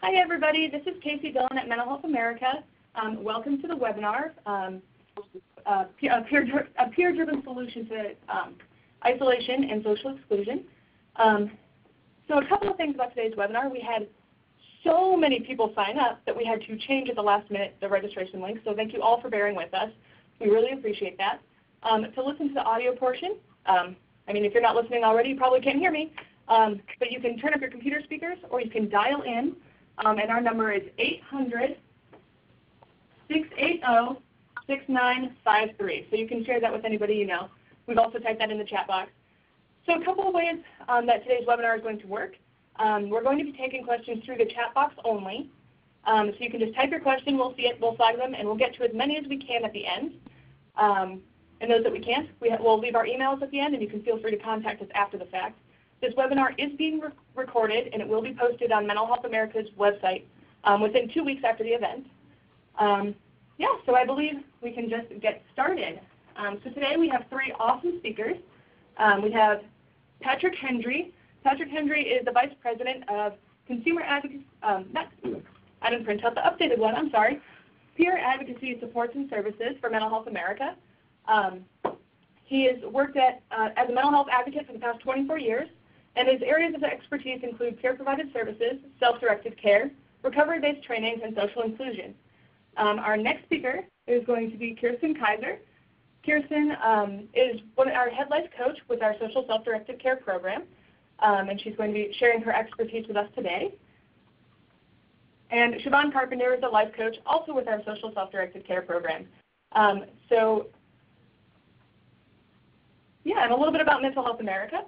Hi everybody, this is Casey Dillon at Mental Health America. Welcome to the webinar, a peer-driven solution to isolation and social exclusion. So a couple of things about today's webinar. We had so many people sign up that we had to change at the last minute the registration link, so thank you all for bearing with us. We really appreciate that. To listen to the audio portion, I mean if you're not listening already you probably can't hear me, but you can turn up your computer speakers or you can dial in. And our number is 800-680-6953. So you can share that with anybody you know. We've also typed that in the chat box. So a couple of ways that today's webinar is going to work. We're going to be taking questions through the chat box only. So you can just type your question, we'll see it, we'll flag them, and we'll get to as many as we can at the end. And those that we can't, we'll leave our emails at the end, and you can feel free to contact us after the fact. This webinar is being recorded and it will be posted on Mental Health America's website within 2 weeks after the event. Yeah, so I believe we can just get started. So today we have three awesome speakers. We have Patrick Hendry. Patrick Hendry is the Vice President of Consumer Advocacy, I didn't print out the updated one, I'm sorry. Peer Advocacy Supports and Services for Mental Health America. He has worked as a mental health advocate for the past 24 years. And his areas of expertise include peer-provided services, self-directed care, recovery-based trainings, and social inclusion. Our next speaker is going to be Kirsten Kaiser. Kirsten is our head life coach with our social self-directed care program, and she's going to be sharing her expertise with us today. And Siobhan Carpenter is a life coach also with our social self-directed care program. Yeah, and a little bit about Mental Health America.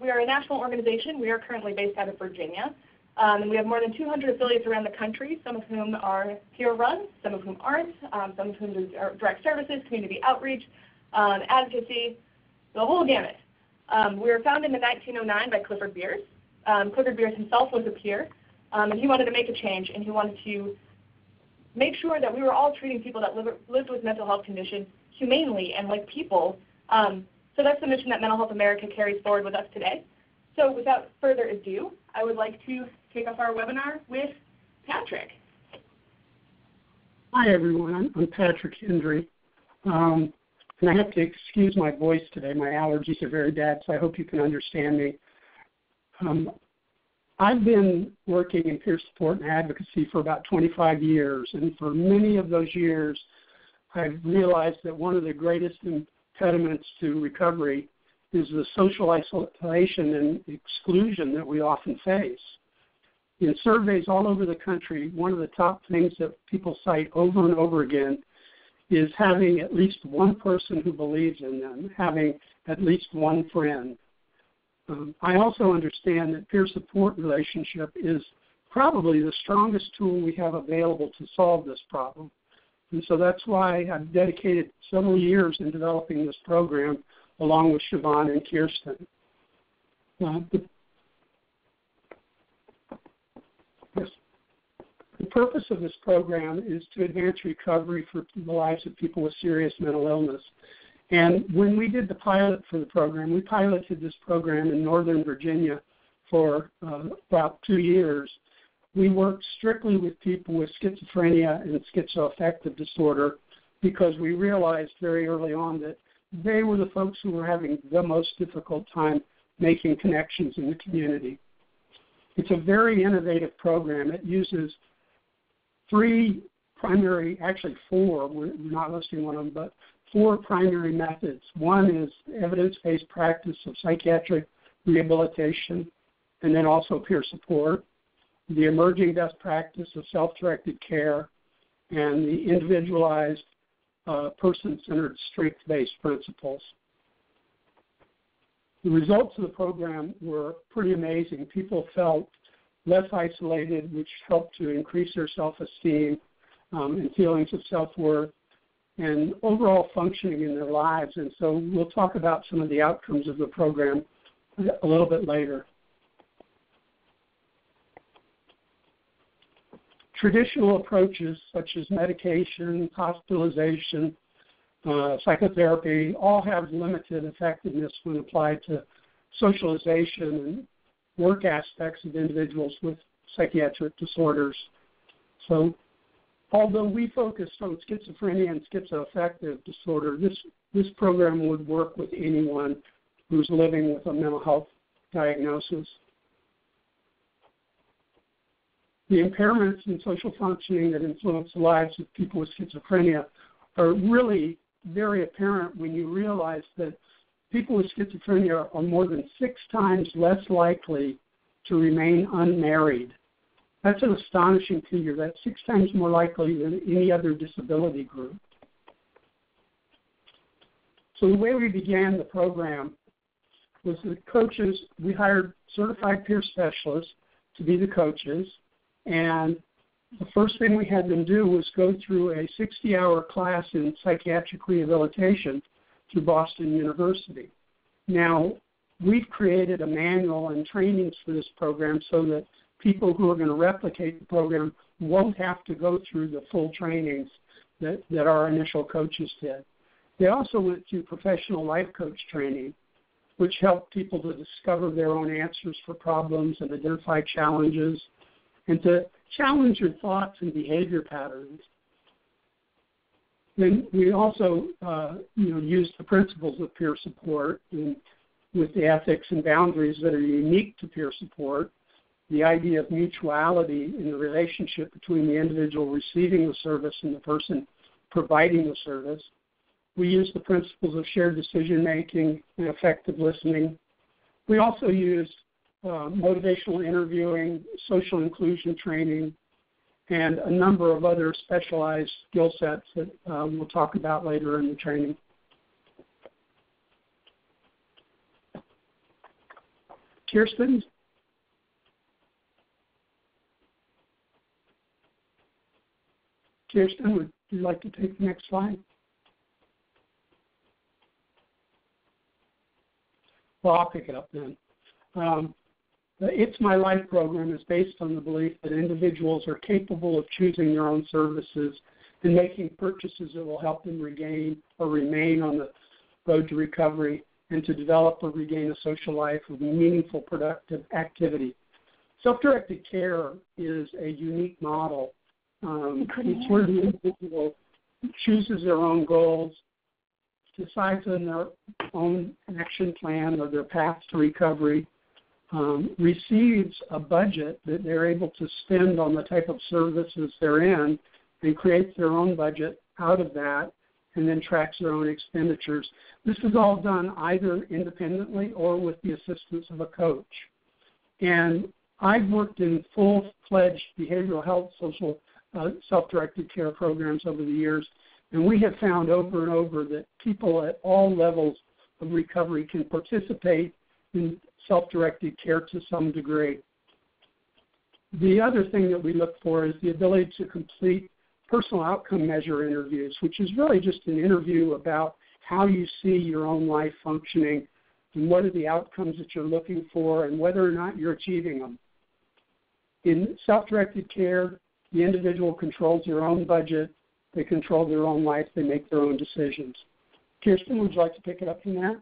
We are a national organization. We are currently based out of Virginia. And we have more than 200 affiliates around the country, some of whom are peer-run, some of whom aren't, some of whom do direct services, community outreach, advocacy, the whole gamut. We were founded in 1909 by Clifford Beers. Clifford Beers himself was a peer, and he wanted to make a change, and he wanted to make sure that we were all treating people that lived with mental health conditions humanely and like people. So that's the mission that Mental Health America carries forward with us today. So without further ado, I would like to kick off our webinar with Patrick. Hi everyone, I'm Patrick Hendry. And I have to excuse my voice today. My allergies are very bad, so I hope you can understand me. I've been working in peer support and advocacy for about 25 years, and for many of those years, I've realized that one of the greatest impediments to recovery is the social isolation and exclusion that we often face. In surveys all over the country, one of the top things that people cite over and over again is having at least one person who believes in them, having at least one friend. I also understand that peer support relationship is probably the strongest tool we have available to solve this problem. And so that's why I've dedicated several years in developing this program along with Siobhan and Kirsten. The purpose of this program is to advance recovery for the lives of people with serious mental illness. And when we did the pilot for the program, we piloted this program in Northern Virginia for about 2 years. We work strictly with people with schizophrenia and schizoaffective disorder because we realized very early on that they were the folks who were having the most difficult time making connections in the community. It's a very innovative program. It uses four, we're not listing one of them, but four primary methods. One is evidence-based practice of psychiatric rehabilitation and then also peer support, the emerging best practice of self-directed care, and the individualized person-centered strength-based principles. The results of the program were pretty amazing. People felt less isolated, which helped to increase their self-esteem and feelings of self-worth and overall functioning in their lives. And so we'll talk about some of the outcomes of the program a little bit later. Traditional approaches such as medication, hospitalization, psychotherapy all have limited effectiveness when applied to socialization and work aspects of individuals with psychiatric disorders. So although we focused on schizophrenia and schizoaffective disorder, this program would work with anyone who's living with a mental health diagnosis. The impairments in social functioning that influence the lives of people with schizophrenia are really very apparent when you realize that people with schizophrenia are more than 6 times less likely to remain unmarried. That's an astonishing figure. That's 6 times more likely than any other disability group. So the way we began the program was the coaches, we hired certified peer specialists to be the coaches, and the first thing we had them do was go through a 60-hour class in psychiatric rehabilitation through Boston University. Now, we've created a manual and trainings for this program so that people who are going to replicate the program won't have to go through the full trainings that our initial coaches did. They also went through professional life coach training, which helped people to discover their own answers for problems and identify challenges and to challenge your thoughts and behavior patterns. Then we also used the principles of peer support and with the ethics and boundaries that are unique to peer support, the idea of mutuality in the relationship between the individual receiving the service and the person providing the service. We used the principles of shared decision-making and effective listening. We also used motivational interviewing, social inclusion training, and a number of other specialized skill sets that we'll talk about later in the training. Kirsten? Kirsten, would you like to take the next slide? Well, I'll pick it up then. The It's My Life program is based on the belief that individuals are capable of choosing their own services and making purchases that will help them regain or remain on the road to recovery and to develop or regain a social life of meaningful, productive activity. Self-directed care is a unique model. It's where the individual chooses their own goals, decides on their own action plan or their path to recovery, receives a budget that they're able to spend on the type of services they're in, and creates their own budget out of that, and then tracks their own expenditures. This is all done either independently or with the assistance of a coach. And I've worked in full-fledged behavioral health, social, self-directed care programs over the years, and we have found over and over that people at all levels of recovery can participate in self-directed care to some degree. The other thing that we look for is the ability to complete personal outcome measure interviews, which is really just an interview about how you see your own life functioning and what are the outcomes that you're looking for and whether or not you're achieving them. In self-directed care, the individual controls their own budget, they control their own life, they make their own decisions. Kirsten, would you like to pick it up from there?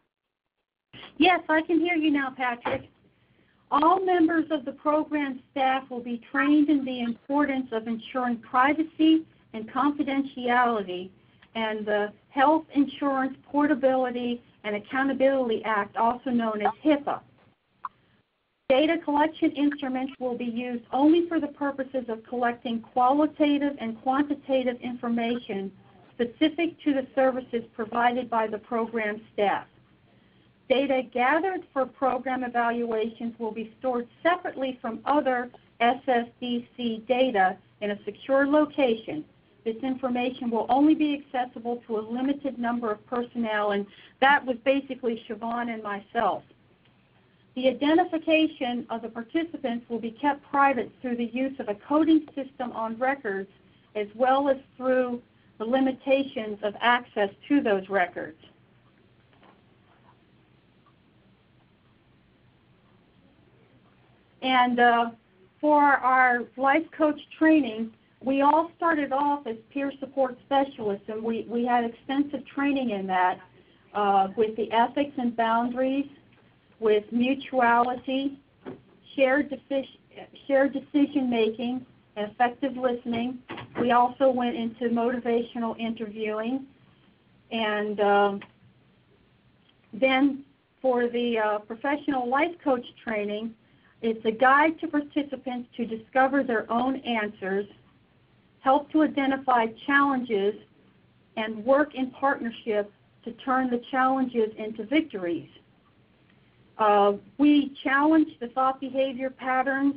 Yes, I can hear you now, Patrick. All members of the program staff will be trained in the importance of ensuring privacy and confidentiality and the Health Insurance Portability and Accountability Act, also known as HIPAA. Data collection instruments will be used only for the purposes of collecting qualitative and quantitative information specific to the services provided by the program staff. Data gathered for program evaluations will be stored separately from other SSDC data in a secure location. This information will only be accessible to a limited number of personnel, and that was basically Siobhan and myself. The identification of the participants will be kept private through the use of a coding system on records, as well as through the limitations of access to those records. And for our life coach training, we all started off as peer support specialists, and we had extensive training in that with the ethics and boundaries, with mutuality, shared decision-making, and effective listening. We also went into motivational interviewing. And then for the professional life coach training, it's a guide to participants to discover their own answers, help to identify challenges, and work in partnership to turn the challenges into victories. We challenge the thought behavior patterns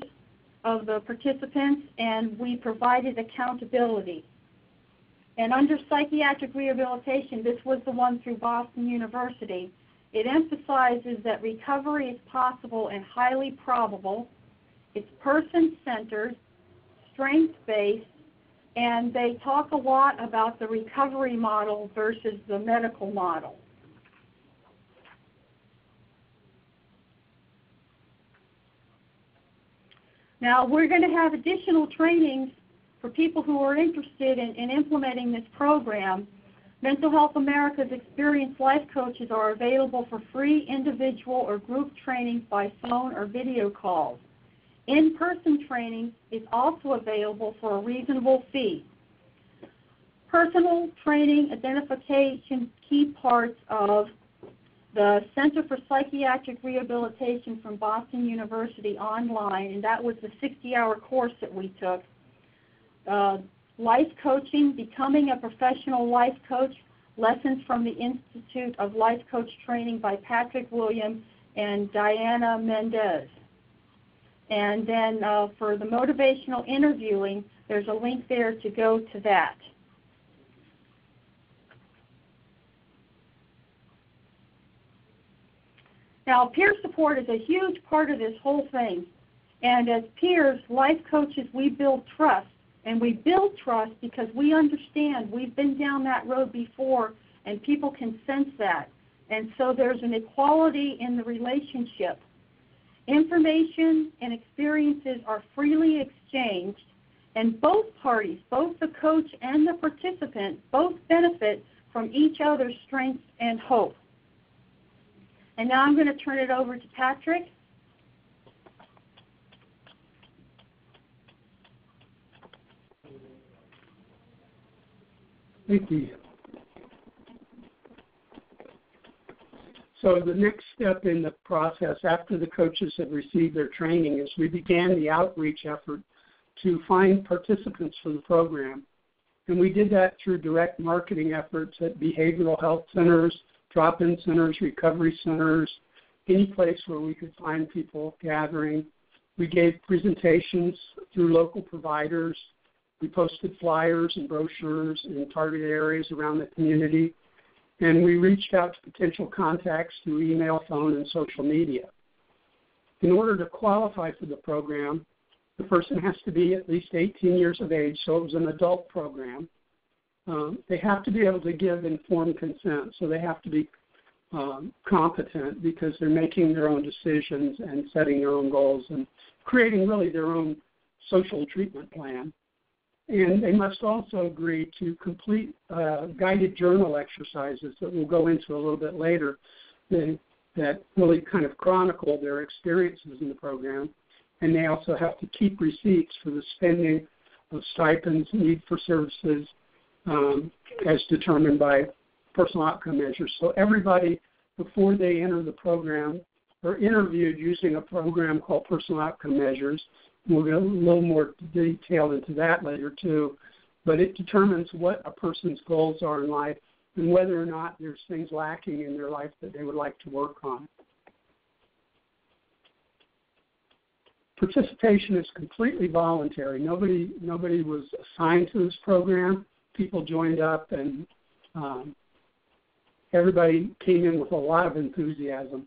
of the participants, and we provided accountability. And under psychiatric rehabilitation, this was the one through Boston University, it emphasizes that recovery is possible and highly probable. It's person-centered, strength-based, and they talk a lot about the recovery model versus the medical model. Now, we're going to have additional trainings for people who are interested in implementing this program. Mental Health America's experienced life coaches are available for free individual or group trainings by phone or video calls. In-person training is also available for a reasonable fee. Personal training identification key parts of the Center for Psychiatric Rehabilitation from Boston University online, and that was the 60-hour course that we took. Life coaching, becoming a professional life coach, lessons from the Institute of Life Coach Training by Patrick Williams and Diana Mendez. And then for the motivational interviewing, there's a link there to go to that. Now, peer support is a huge part of this whole thing. And as peers, life coaches, we build trust. And we build trust because we understand we've been down that road before, and people can sense that. And so there's an equality in the relationship. Information and experiences are freely exchanged, and both parties, both the coach and the participant, both benefit from each other's strengths and hope. And now I'm going to turn it over to Patrick. Thank you. So the next step in the process after the coaches have received their training is we began the outreach effort to find participants for the program. And we did that through direct marketing efforts at behavioral health centers, drop-in centers, recovery centers, any place where we could find people gathering. We gave presentations through local providers. We posted flyers and brochures in targeted areas around the community. And we reached out to potential contacts through email, phone, and social media. In order to qualify for the program, the person has to be at least 18 years of age, so it was an adult program. They have to be able to give informed consent, so they have to be competent because they're making their own decisions and setting their own goals and creating really their own social treatment plan. And they must also agree to complete guided journal exercises that we'll go into a little bit later that really kind of chronicle their experiences in the program. And they also have to keep receipts for the spending of stipends, need for services, as determined by personal outcome measures. So everybody, before they enter the program, are interviewed using a program called Personal Outcome Measures. We'll get a little more detail into that later, too. But it determines what a person's goals are in life and whether or not there's things lacking in their life that they would like to work on. Participation is completely voluntary. Nobody was assigned to this program. People joined up, and everybody came in with a lot of enthusiasm.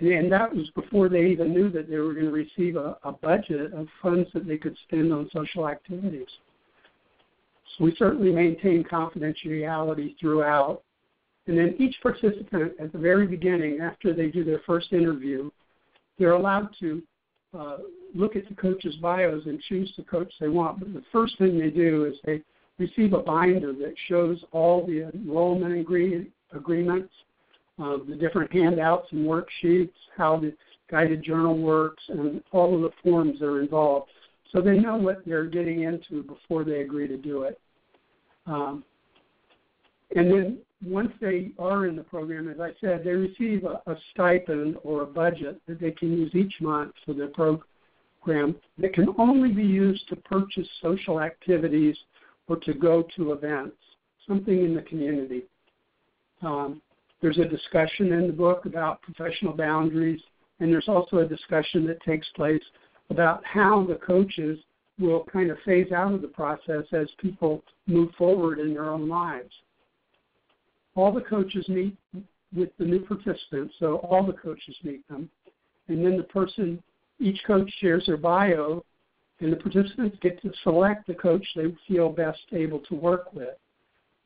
And that was before they even knew that they were going to receive a budget of funds that they could spend on social activities. So we certainly maintained confidentiality throughout. And then each participant at the very beginning, after they do their first interview, they're allowed to look at the coach's bios and choose the coach they want. But the first thing they do is they receive a binder that shows all the enrollment agreements, the different handouts and worksheets, how the guided journal works, and all of the forms that are involved. So they know what they're getting into before they agree to do it. And then once they are in the program, as I said, they receive a stipend or a budget that they can use each month for their program that can only be used to purchase social activities or to go to events, something in the community. There's a discussion in the book about professional boundaries, and there's also a discussion that takes place about how the coaches will kind of phase out of the process as people move forward in their own lives. All the coaches meet with the new participants, so all the coaches meet them. And then the person, each coach shares their bio, and the participants get to select the coach they feel best able to work with.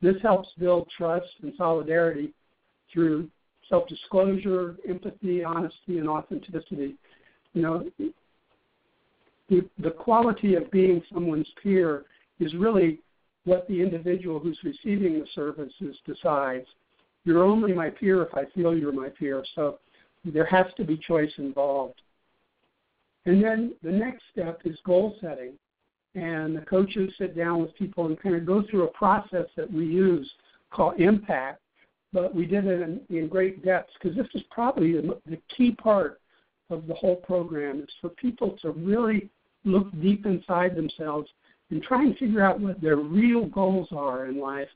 This helps build trust and solidarity through self-disclosure, empathy, honesty, and authenticity. You know, the quality of being someone's peer is really what the individual who's receiving the services decides. You're only my peer if I feel you're my peer, so there has to be choice involved. And then the next step is goal setting. And the coaches sit down with people and kind of go through a process that we use called impact, but we did it in great depth because this is probably the key part of the whole program is for people to really look deep inside themselves and try and figure out what their real goals are in life,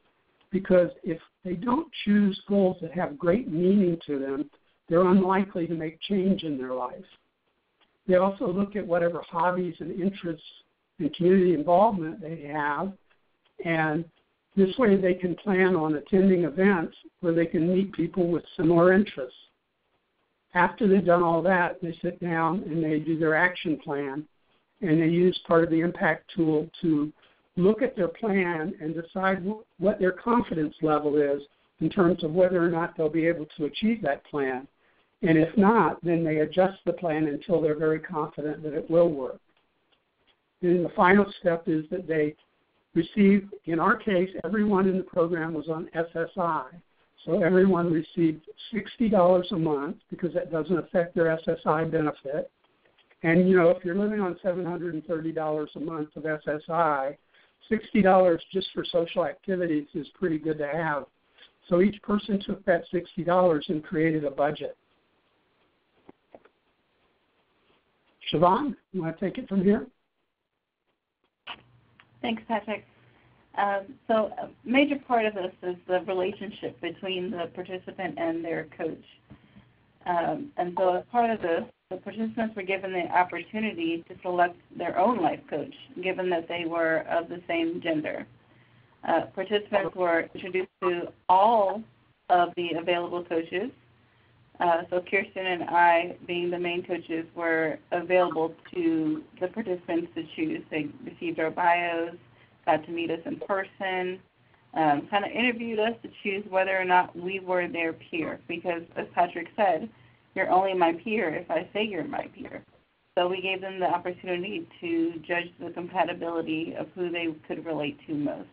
because if they don't choose goals that have great meaning to them, they're unlikely to make change in their life. They also look at whatever hobbies and interests and community involvement they have, and this way they can plan on attending events where they can meet people with similar interests. After they've done all that, they sit down and they do their action plan, and they use part of the impact tool to look at their plan and decide what their confidence level is in terms of whether or not they'll be able to achieve that plan. And if not, then they adjust the plan until they're very confident that it will work. And the final step is that they receive, in our case, everyone in the program was on SSI. So everyone received $60 a month because that doesn't affect their SSI benefit. And, you know, if you're living on $730 a month of SSI, $60 just for social activities is pretty good to have. So each person took that $60 and created a budget. Siobhan, you want to take it from here? Thanks, Patrick. So a major part of this is the relationship between the participant and their coach. And so as part of this, the participants were given the opportunity to select their own life coach, given that they were of the same gender. Participants were introduced to all of the available coaches. So Kirsten and I, being the main coaches, were available to the participants to choose. They received our bios, got to meet us in person, kind of interviewed us to choose whether or not we were their peer. Because, as Patrick said, you're only my peer if I say you're my peer. So we gave them the opportunity to judge the compatibility of who they could relate to most.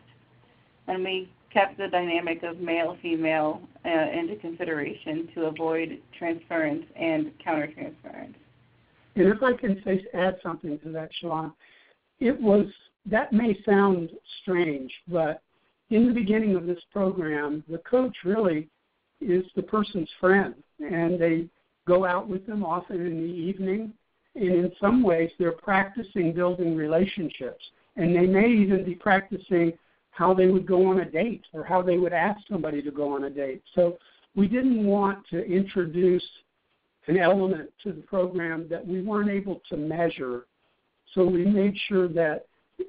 And we kept the dynamic of male-female into consideration to avoid transference and counter-transference. And if I can add something to that, Siobhan, that may sound strange, but in the beginning of this program, the coach really is the person's friend, and they go out with them often in the evening, and in some ways they're practicing building relationships, and they may even be practicing how they would go on a date or how they would ask somebody to go on a date. So we didn't want to introduce an element to the program that we weren't able to measure. So we made sure that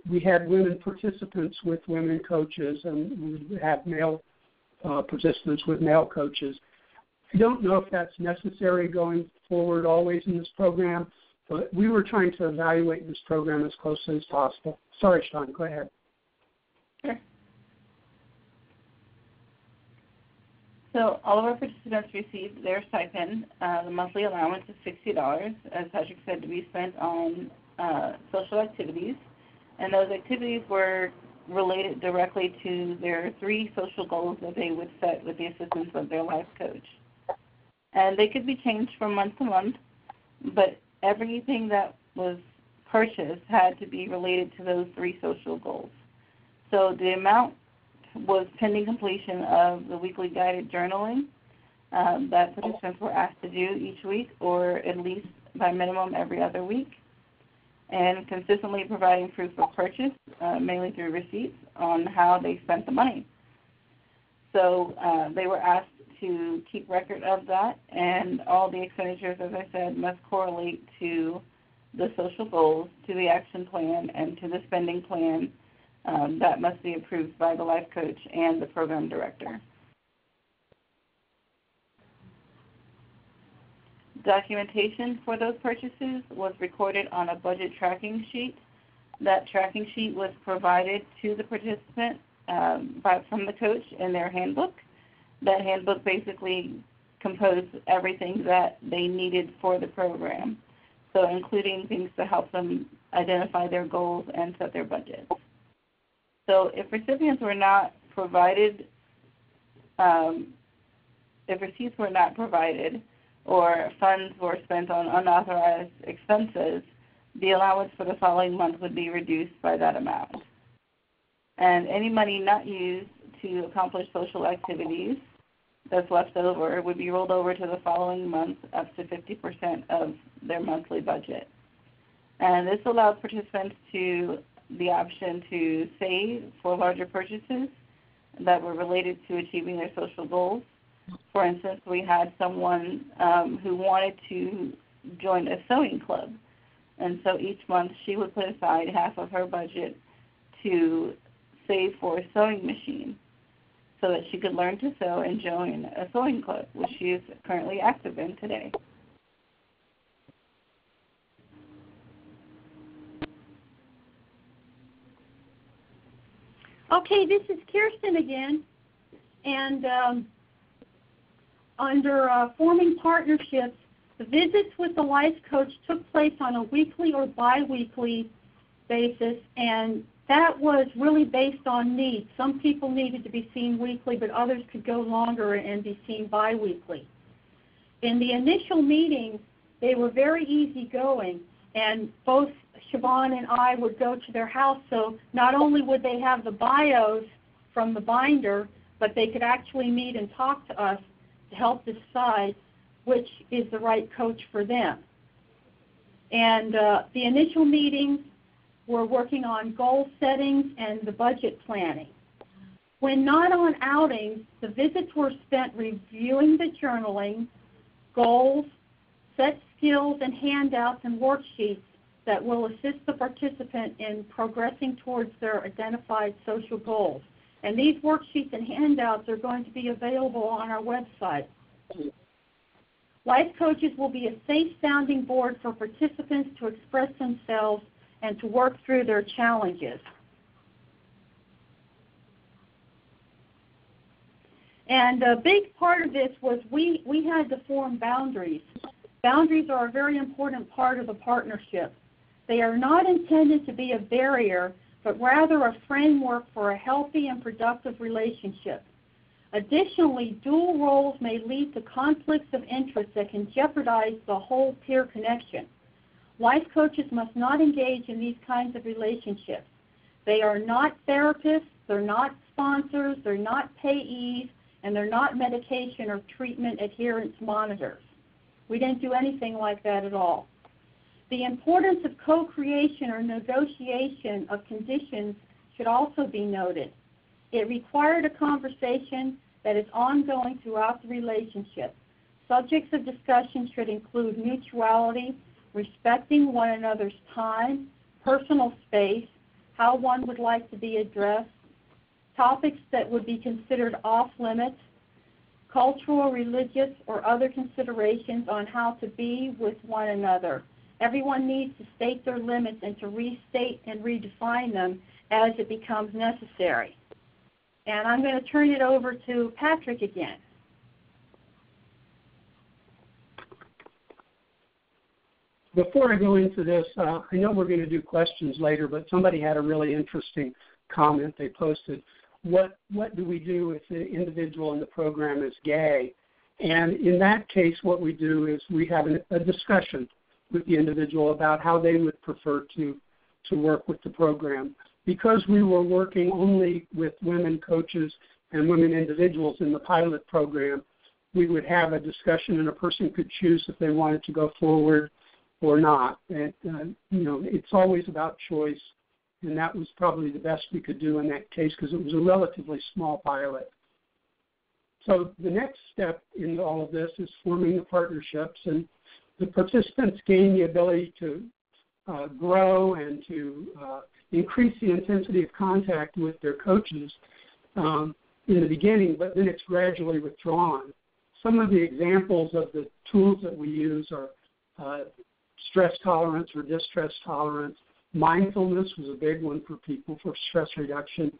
we had women participants with women coaches, and we had male participants with male coaches. I don't know if that's necessary going forward always in this program, but we were trying to evaluate this program as closely as possible. Sorry, Sean, go ahead. Sure. So all of our participants received their stipend, the monthly allowance of $60, as Patrick said, to be spent on social activities. And those activities were related directly to their three social goals that they would set with the assistance of their life coach. And they could be changed from month to month. but everything that was purchased had to be related to those three social goals. So the amount was pending completion of the weekly guided journaling that participants were asked to do each week, or at least by minimum every other week, and consistently providing proof of purchase, mainly through receipts, on how they spent the money. So they were asked to keep record of that, and all the expenditures, as I said, must correlate to the social goals, to the action plan, and to the spending plan that must be approved by the life coach and the program director. Documentation for those purchases was recorded on a budget tracking sheet. That tracking sheet was provided to the participant from the coach in their handbook. That handbook basically composed everything that they needed for the program, so including things to help them identify their goals and set their budgets. So if recipients were not provided, if receipts were not provided, or funds were spent on unauthorized expenses, the allowance for the following month would be reduced by that amount. And any money not used to accomplish social activities that's left over would be rolled over to the following month up to 50% of their monthly budget. And this allowed participants the option to save for larger purchases that were related to achieving their social goals. For instance, we had someone who wanted to join a sewing club, and so each month she would put aside half of her budget to save for a sewing machine so that she could learn to sew and join a sewing club, which she is currently active in today. Okay, this is Kirsten again, and under forming partnerships, the visits with the life coach took place on a weekly or biweekly basis, and that was really based on needs. Some people needed to be seen weekly, but others could go longer and be seen biweekly. In the initial meetings, they were very easygoing, and both Siobhan and I would go to their house, so not only would they have the bios from the binder, but they could actually meet and talk to us to help decide which is the right coach for them. And the initial meetings were working on goal settings and the budget planning. When not on outings, the visits were spent reviewing the journaling, goals, set skills and handouts and worksheets that will assist the participant in progressing towards their identified social goals. And these worksheets and handouts are going to be available on our website. Life coaches will be a safe sounding board for participants to express themselves and to work through their challenges. And a big part of this was we had to form boundaries. Boundaries are a very important part of the partnership. They are not intended to be a barrier, but rather a framework for a healthy and productive relationship. Additionally, dual roles may lead to conflicts of interest that can jeopardize the whole peer connection. Life coaches must not engage in these kinds of relationships. They are not therapists, they're not sponsors, they're not payees, and they're not medication or treatment adherence monitors. We didn't do anything like that at all. The importance of co-creation or negotiation of conditions should also be noted. It required a conversation that is ongoing throughout the relationship. Subjects of discussion should include mutuality, respecting one another's time, personal space, how one would like to be addressed, topics that would be considered off-limits, cultural, religious, or other considerations on how to be with one another. Everyone needs to state their limits and to restate and redefine them as it becomes necessary. And I'm going to turn it over to Patrick again. Before I go into this, I know we're going to do questions later, but somebody had a really interesting comment they posted. What do we do if the individual in the program is gay? And in that case, what we do is we have a discussion. with the individual about how they would prefer to work with the program. Because we were working only with women coaches and women individuals in the pilot program, we would have a discussion and a person could choose if they wanted to go forward or not. And, it's always about choice, and that was probably the best we could do in that case because it was a relatively small pilot. So the next step in all of this is forming the partnerships, and the participants gain the ability to grow and to increase the intensity of contact with their coaches in the beginning, but then it's gradually withdrawn. Some of the examples of the tools that we use are stress tolerance or distress tolerance. Mindfulness was a big one for people for stress reduction.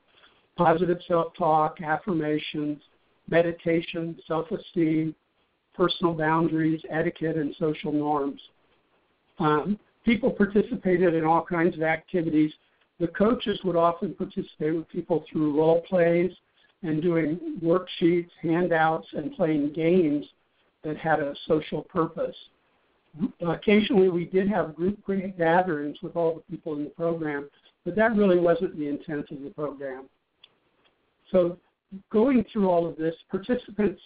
Positive self-talk, affirmations, meditation, self-esteem, personal boundaries, etiquette, and social norms. People participated in all kinds of activities. The coaches would often participate with people through role plays and doing worksheets, handouts, and playing games that had a social purpose. Occasionally we did have group gatherings with all the people in the program, but that really wasn't the intent of the program. So going through all of this, participants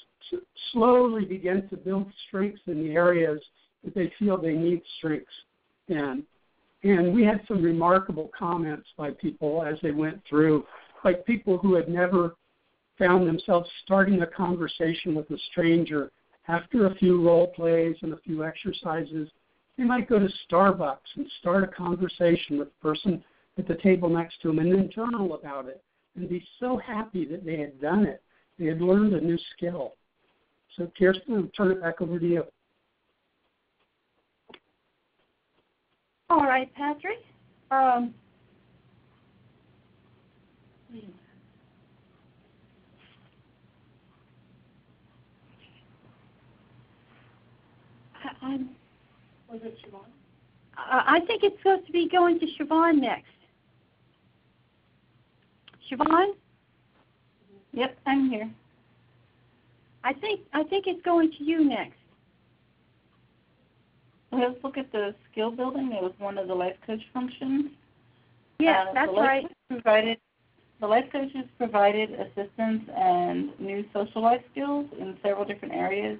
slowly begin to build strengths in the areas that they feel they need strengths in. And we had some remarkable comments by people as they went through, like people who had never found themselves starting a conversation with a stranger. After a few role plays and a few exercises, they might go to Starbucks and start a conversation with the person at the table next to them and then journal about it and be so happy that they had done it. They had learned a new skill. So, Kirsten, I'll turn it back over to you. All right, Patrick. Was it Siobhan? I think it's supposed to be going to Siobhan next. Siobhan? Yep, I'm here. I think it's going to you next. Let's look at the skill building. It was one of the life coach functions. Yeah, that's right. The life coaches provided assistance and new social life skills in several different areas.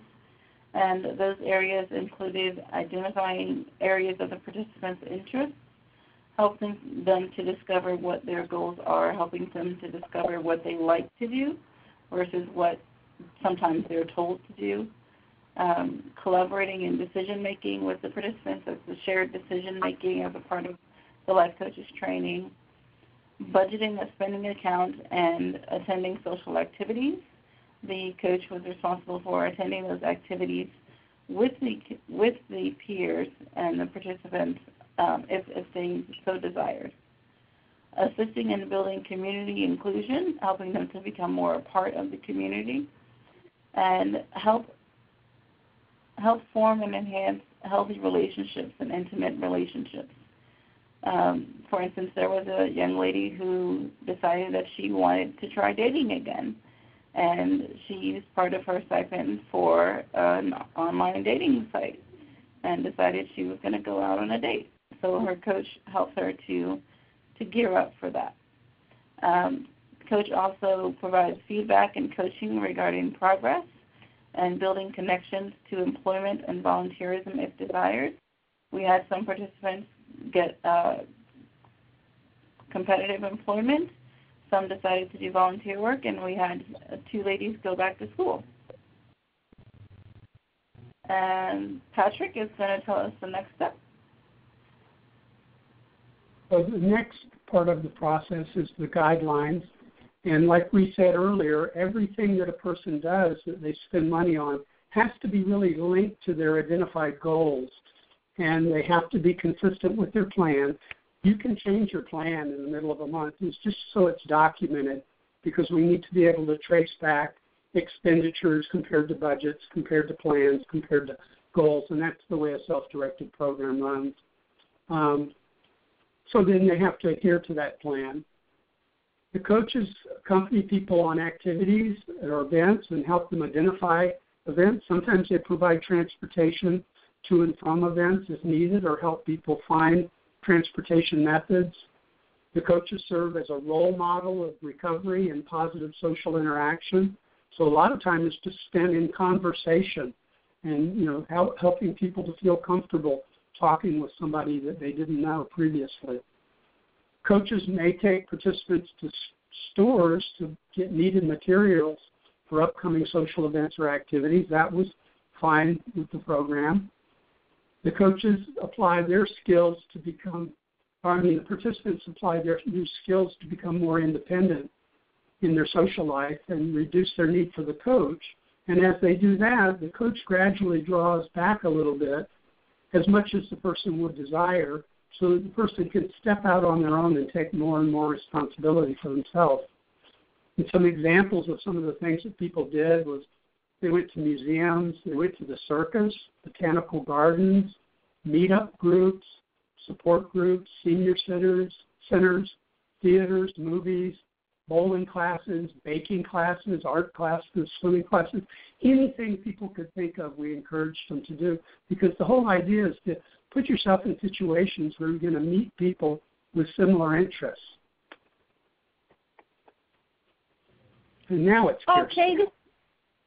And those areas included identifying areas of the participants' interests, helping them to discover what their goals are, helping them to discover what they like to do versus what sometimes they're told to do, collaborating in decision-making with the participants as the shared decision-making as a part of the life coaches training, budgeting a spending account, and attending social activities. The coach was responsible for attending those activities with the peers and the participants if they so desired. Assisting in building community inclusion, helping them to become more a part of the community, and help form and enhance healthy relationships and intimate relationships. For instance, there was a young lady who decided that she wanted to try dating again. And she used part of her stipend for an online dating site and decided she was going to go out on a date. So her coach helped her to gear up for that. Coach also provides feedback and coaching regarding progress and building connections to employment and volunteerism if desired. We had some participants get competitive employment. Some decided to do volunteer work, and we had two ladies go back to school. And Patrick is going to tell us the next step. So the next part of the process is the guidelines. And like we said earlier, everything that a person does that they spend money on has to be really linked to their identified goals. And they have to be consistent with their plan. You can change your plan in the middle of a month. It's just so it's documented because we need to be able to trace back expenditures compared to budgets, compared to plans, compared to goals, and that's the way a self-directed program runs. So then they have to adhere to that plan. The coaches accompany people on activities or events and help them identify events. Sometimes they provide transportation. to and from events as needed or help people find transportation methods. The coaches serve as a role model of recovery and positive social interaction. So a lot of time is just spent in conversation and, you know, helping people to feel comfortable talking with somebody that they didn't know previously. Coaches may take participants to stores to get needed materials for upcoming social events or activities. That was fine with the program. The coaches apply their skills to become, the participants apply their new skills to become more independent in their social life and reduce their need for the coach. And as they do that, the coach gradually draws back a little bit, as much as the person would desire, so that the person can step out on their own and take more and more responsibility for themselves. And some examples of some of the things that people did was they went to museums, they went to the circus, botanical gardens, meetup groups, support groups, senior centers, theaters, movies, bowling classes, baking classes, art classes, swimming classes, anything people could think of, we encouraged them to do, because the whole idea is to put yourself in situations where you're going to meet people with similar interests. And now it's Kirsten. Okay.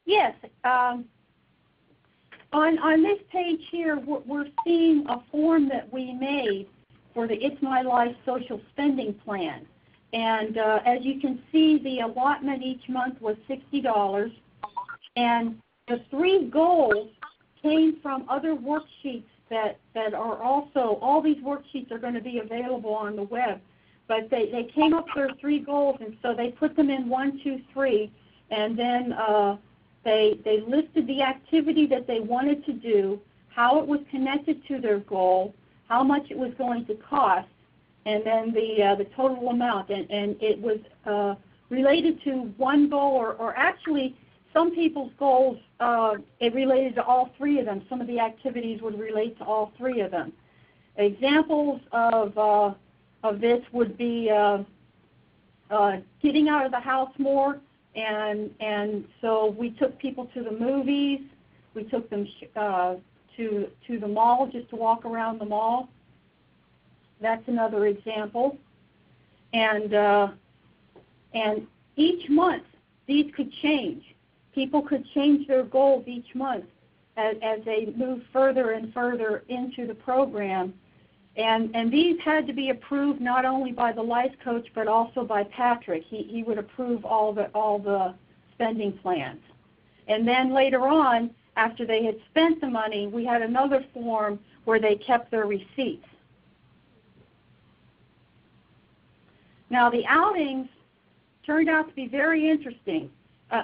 Yes. On this page here, we're seeing a form that we made for the It's My Life Social Spending Plan. And as you can see, the allotment each month was $60. And the three goals came from other worksheets that are also, all these worksheets are going to be available on the web. But they came up with their three goals, and so they put them in 1, 2, 3, and then they listed the activity that they wanted to do, how it was connected to their goal, how much it was going to cost, and then the total amount, and it was related to one goal, or actually some people's goals, it related to all three of them. Some of the activities would relate to all three of them. Examples of this would be getting out of the house more, and so we took people to the movies. We took them to the mall, just to walk around the mall. That's another example. And each month, these could change. People could change their goals each month as they move further and further into the program. And these had to be approved not only by the life coach but also by Patrick. He would approve all the spending plans. And then later on, after they had spent the money, we had another form where they kept their receipts. Now the outings turned out to be very interesting.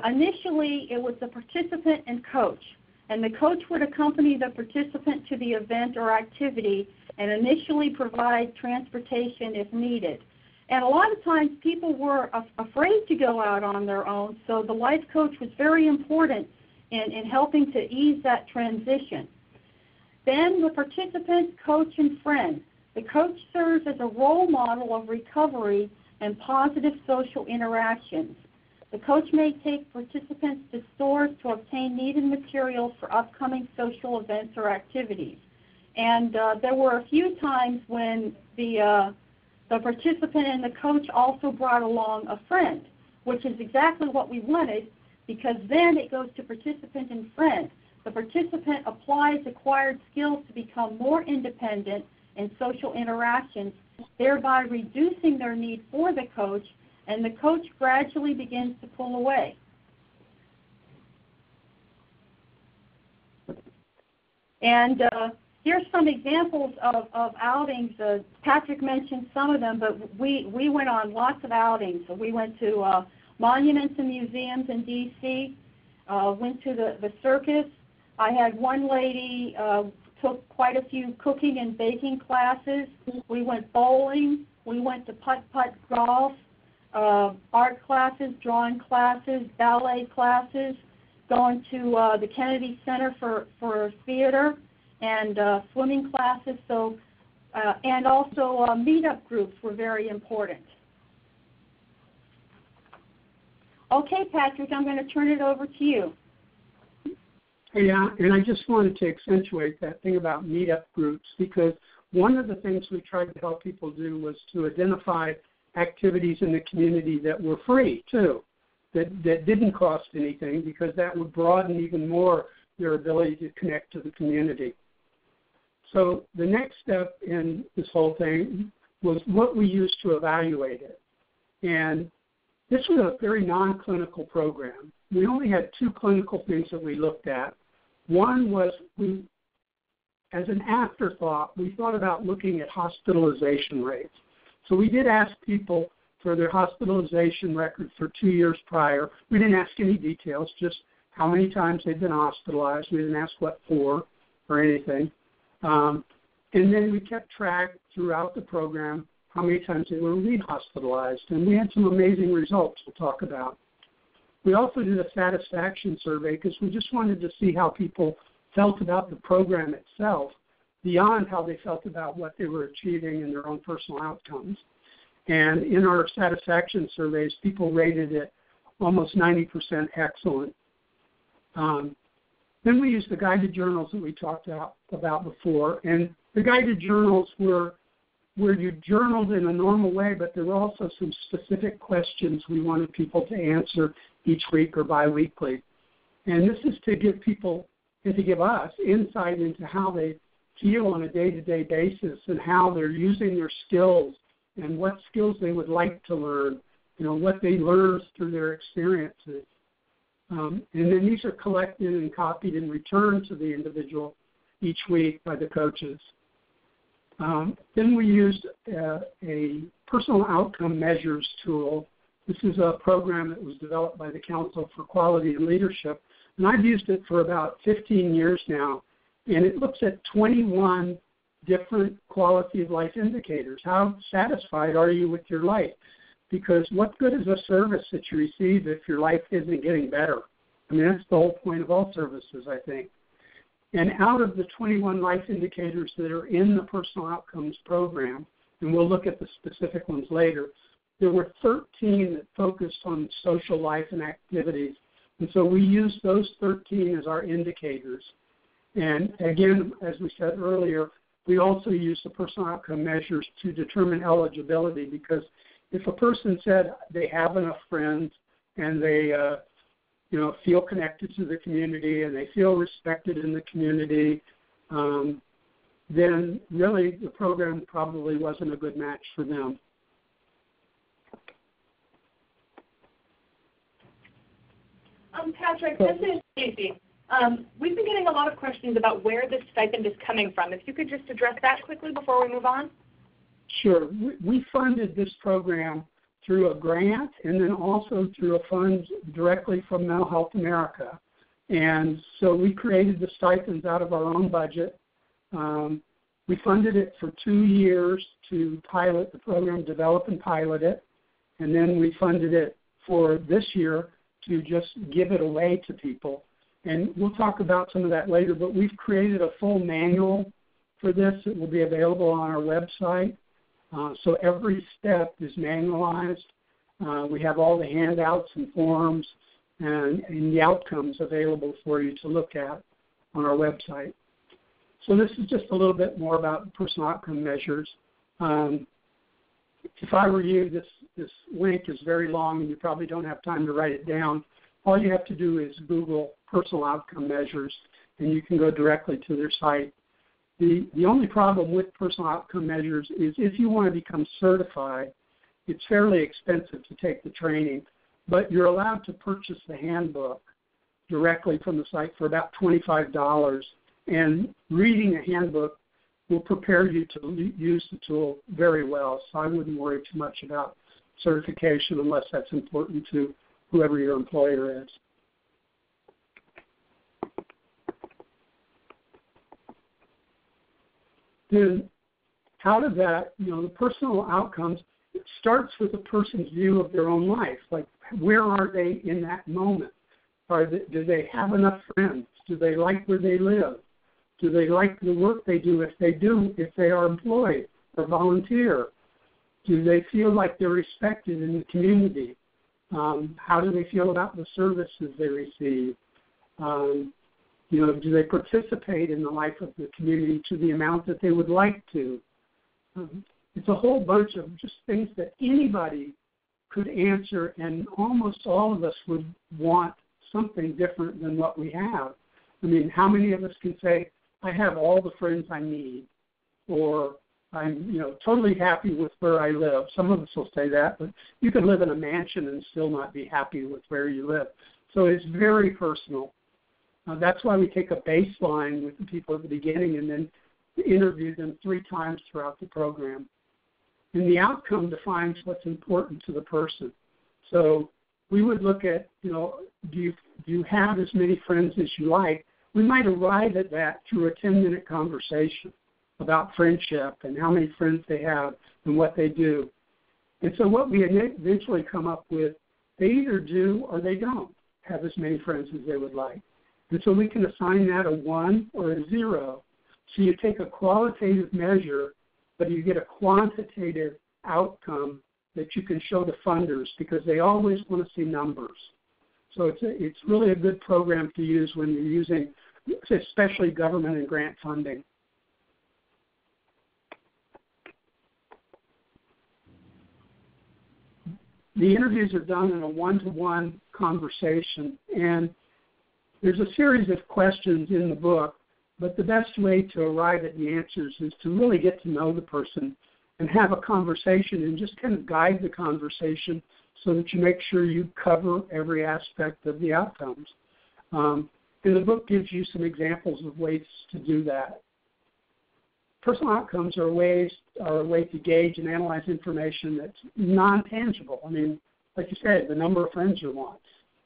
Initially, it was the participant and coach, and the coach would accompany the participant to the event or activity and initially provide transportation if needed. And a lot of times people were afraid to go out on their own, so the life coach was very important in helping to ease that transition. Then the participant, coach, and friend. The coach serves as a role model of recovery and positive social interactions. The coach may take participants to stores to obtain needed materials for upcoming social events or activities. And there were a few times when the participant and the coach also brought along a friend, which is exactly what we wanted, because then it goes to participant and friend. The participant applies acquired skills to become more independent in social interactions, thereby reducing their need for the coach, and the coach gradually begins to pull away. And here's some examples of outings. Patrick mentioned some of them, but we went on lots of outings. So we went to monuments and museums in DC, went to the circus. I had one lady took quite a few cooking and baking classes. We went bowling. We went to putt-putt golf. Art classes, drawing classes, ballet classes, going to the Kennedy Center for theater, and swimming classes. So, and also meetup groups were very important. Okay, Patrick, I'm going to turn it over to you. Yeah, and I just wanted to accentuate that thing about meetup groups, because one of the things we tried to help people do was to identify activities in the community that were free, too, that didn't cost anything, because that would broaden even more their ability to connect to the community. So the next step in this whole thing was what we used to evaluate it. And this was a very non-clinical program. We only had two clinical things that we looked at. One was, we, as an afterthought, we thought about looking at hospitalization rates. So we did ask people for their hospitalization record for 2 years prior. We didn't ask any details, just how many times they'd been hospitalized. We didn't ask what for or anything. And then we kept track throughout the program how many times they were rehospitalized. And we had some amazing results we'll talk about. We also did a satisfaction survey because we just wanted to see how people felt about the program itself beyond how they felt about what they were achieving in their own personal outcomes. And in our satisfaction surveys, people rated it almost 90% excellent. Then we used the guided journals that we talked about before. And the guided journals were where you journaled in a normal way, but there were also some specific questions we wanted people to answer each week or biweekly. And this is to give people and to give us insight into how they feel on a day-to-day basis and how they're using their skills and what skills they would like to learn, you know, what they learned through their experiences. And then these are collected and copied and returned to the individual each week by the coaches. Then we used a personal outcome measures tool. This is a program that was developed by the Council for Quality and Leadership, and I've used it for about 15 years now, and it looks at 21 different quality of life indicators. How satisfied are you with your life? Because what good is a service that you receive if your life isn't getting better? I mean, that's the whole point of all services, I think. And out of the 21 life indicators that are in the Personal Outcomes program, and we'll look at the specific ones later, there were 13 that focused on social life and activities. And so we used those 13 as our indicators. And again, as we said earlier, we also used the Personal Outcome measures to determine eligibility, because if a person said they have enough friends and they feel connected to the community and they feel respected in the community, then really the program probably wasn't a good match for them. Patrick, this is Stacey. We've been getting a lot of questions about where this stipend is coming from. If you could just address that quickly before we move on. Sure. We funded this program through a grant and then also through a fund directly from Mental Health America. And so we created the stipends out of our own budget. We funded it for 2 years to pilot the program, develop and pilot it, and then we funded it for this year to just give it away to people. And we'll talk about some of that later, but we've created a full manual for this. It will be available on our website. So every step is manualized. We have all the handouts and forms and the outcomes available for you to look at on our website. So this is just a little bit more about personal outcome measures. If I were you, this link is very long and you probably don't have time to write it down. All you have to do is Google personal outcome measures and you can go directly to their site. The only problem with personal outcome measures is if you want to become certified, it's fairly expensive to take the training, but you're allowed to purchase the handbook directly from the site for about $25, and reading a handbook will prepare you to use the tool very well, so I wouldn't worry too much about certification unless that's important to whoever your employer is. Then out of that, the personal outcomes, it starts with a person's view of their own life. Like, where are they in that moment? Do they have enough friends? Do they like where they live? Do they like the work they do, if they are employed or volunteer? Do they feel like they're respected in the community? How do they feel about the services they receive? You know, do they participate in the life of the community to the amount that they would like to? It's a whole bunch of just things that anybody could answer, and almost all of us would want something different than what we have. I mean, how many of us can say, I have all the friends I need, or I'm, you know, totally happy with where I live. Some of us will say that, but you can live in a mansion and still not be happy with where you live. So it's very personal. That's why we take a baseline with the people at the beginning and then interview them 3 times throughout the program. And the outcome defines what's important to the person. So we would look at, you know, do you have as many friends as you like? We might arrive at that through a 10-minute conversation about friendship and how many friends they have and what they do. And so what we eventually come up with, they either do or they don't have as many friends as they would like. And so we can assign that a 1 or a 0. So you take a qualitative measure, but you get a quantitative outcome that you can show the funders because they always want to see numbers. So it's really a good program to use when you're using especially government and grant funding. The interviews are done in a one-to-one conversation, and there's a series of questions in the book, but the best way to arrive at the answers is to really get to know the person and have a conversation and just kind of guide the conversation so that you make sure you cover every aspect of the outcomes. And the book gives you some examples of ways to do that. Personal outcomes are a way to gauge and analyze information that's non-tangible. I mean, like you said, the number of friends you want.